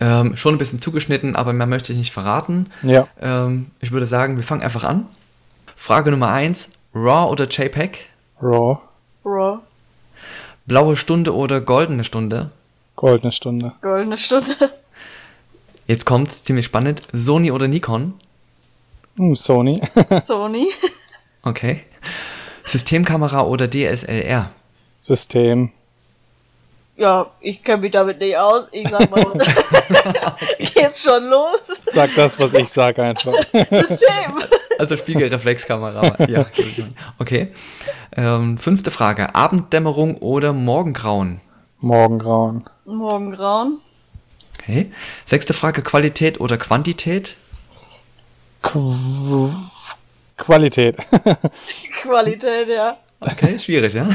Ähm, schon ein bisschen zugeschnitten, aber mehr möchte ich nicht verraten. Ja. Ähm, ich würde sagen, wir fangen einfach an. Frage Nummer eins, RAW oder JPEG? RAW. RAW. Blaue Stunde oder goldene Stunde? Goldene Stunde. Goldene Stunde. Jetzt kommt's, ziemlich spannend. Sony oder Nikon? Mm, Sony. Sony. Okay. Systemkamera oder D S L R? System. Ja, ich kenne mich damit nicht aus. Ich sag mal, okay. Geht's schon los? Sag das, was ich sag einfach. System. Also Spiegelreflexkamera. Ja, okay. Ähm, fünfte Frage. Abenddämmerung oder Morgengrauen? Morgengrauen. Morgengrauen. Okay. Sechste Frage. Qualität oder Quantität? Qu Qualität. Qualität, ja. Okay, schwierig, ja?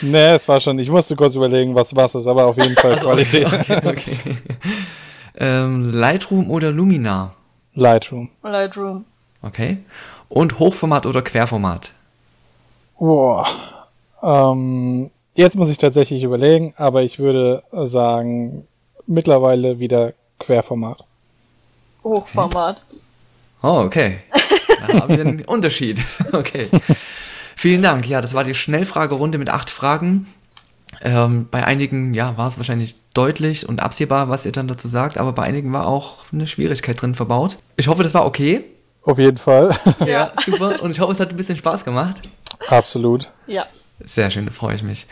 Ne, es war schon, ich musste kurz überlegen, was was ist, aber auf jeden Fall also, Qualität. Okay, okay, okay. Ähm, Lightroom oder Luminar? Lightroom. Lightroom. Okay. Und Hochformat oder Querformat? Boah. Ähm, jetzt muss ich tatsächlich überlegen, aber ich würde sagen, mittlerweile wieder Querformat. Hochformat. Okay. Oh, okay. Da haben wir einen Unterschied. Okay. Vielen Dank. Ja, das war die Schnellfragerunde mit acht Fragen. Ähm, bei einigen ja, war es wahrscheinlich deutlich und absehbar, was ihr dann dazu sagt, aber bei einigen war auch eine Schwierigkeit drin verbaut. Ich hoffe, das war okay. Auf jeden Fall. Ja, super. Und ich hoffe, es hat ein bisschen Spaß gemacht. Absolut. Ja. Sehr schön, da freue ich mich.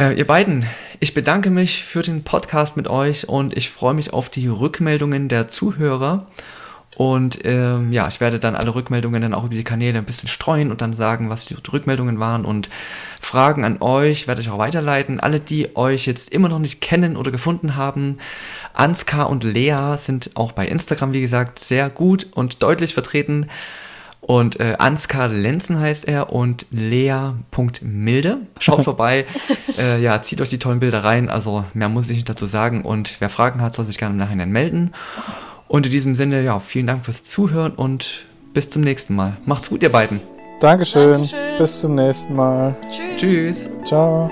Äh, ihr beiden, ich bedanke mich für den Podcast mit euch und ich freue mich auf die Rückmeldungen der Zuhörer. Und ähm, ja, ich werde dann alle Rückmeldungen dann auch über die Kanäle ein bisschen streuen und dann sagen, was die Rückmeldungen waren, und Fragen an euch werde ich auch weiterleiten. Alle, die euch jetzt immer noch nicht kennen oder gefunden haben, Anskar und Lea sind auch bei Instagram, wie gesagt, sehr gut und deutlich vertreten. Und äh, Anskar Lenzen heißt er und Lea Punkt Milde. Schaut vorbei, äh, ja, zieht euch die tollen Bilder rein, also mehr muss ich nicht dazu sagen. Und wer Fragen hat, soll sich gerne im Nachhinein melden. Und in diesem Sinne, ja, vielen Dank fürs Zuhören und bis zum nächsten Mal. Macht's gut, ihr beiden. Dankeschön. Dankeschön. Bis zum nächsten Mal. Tschüss. Tschüss. Ciao.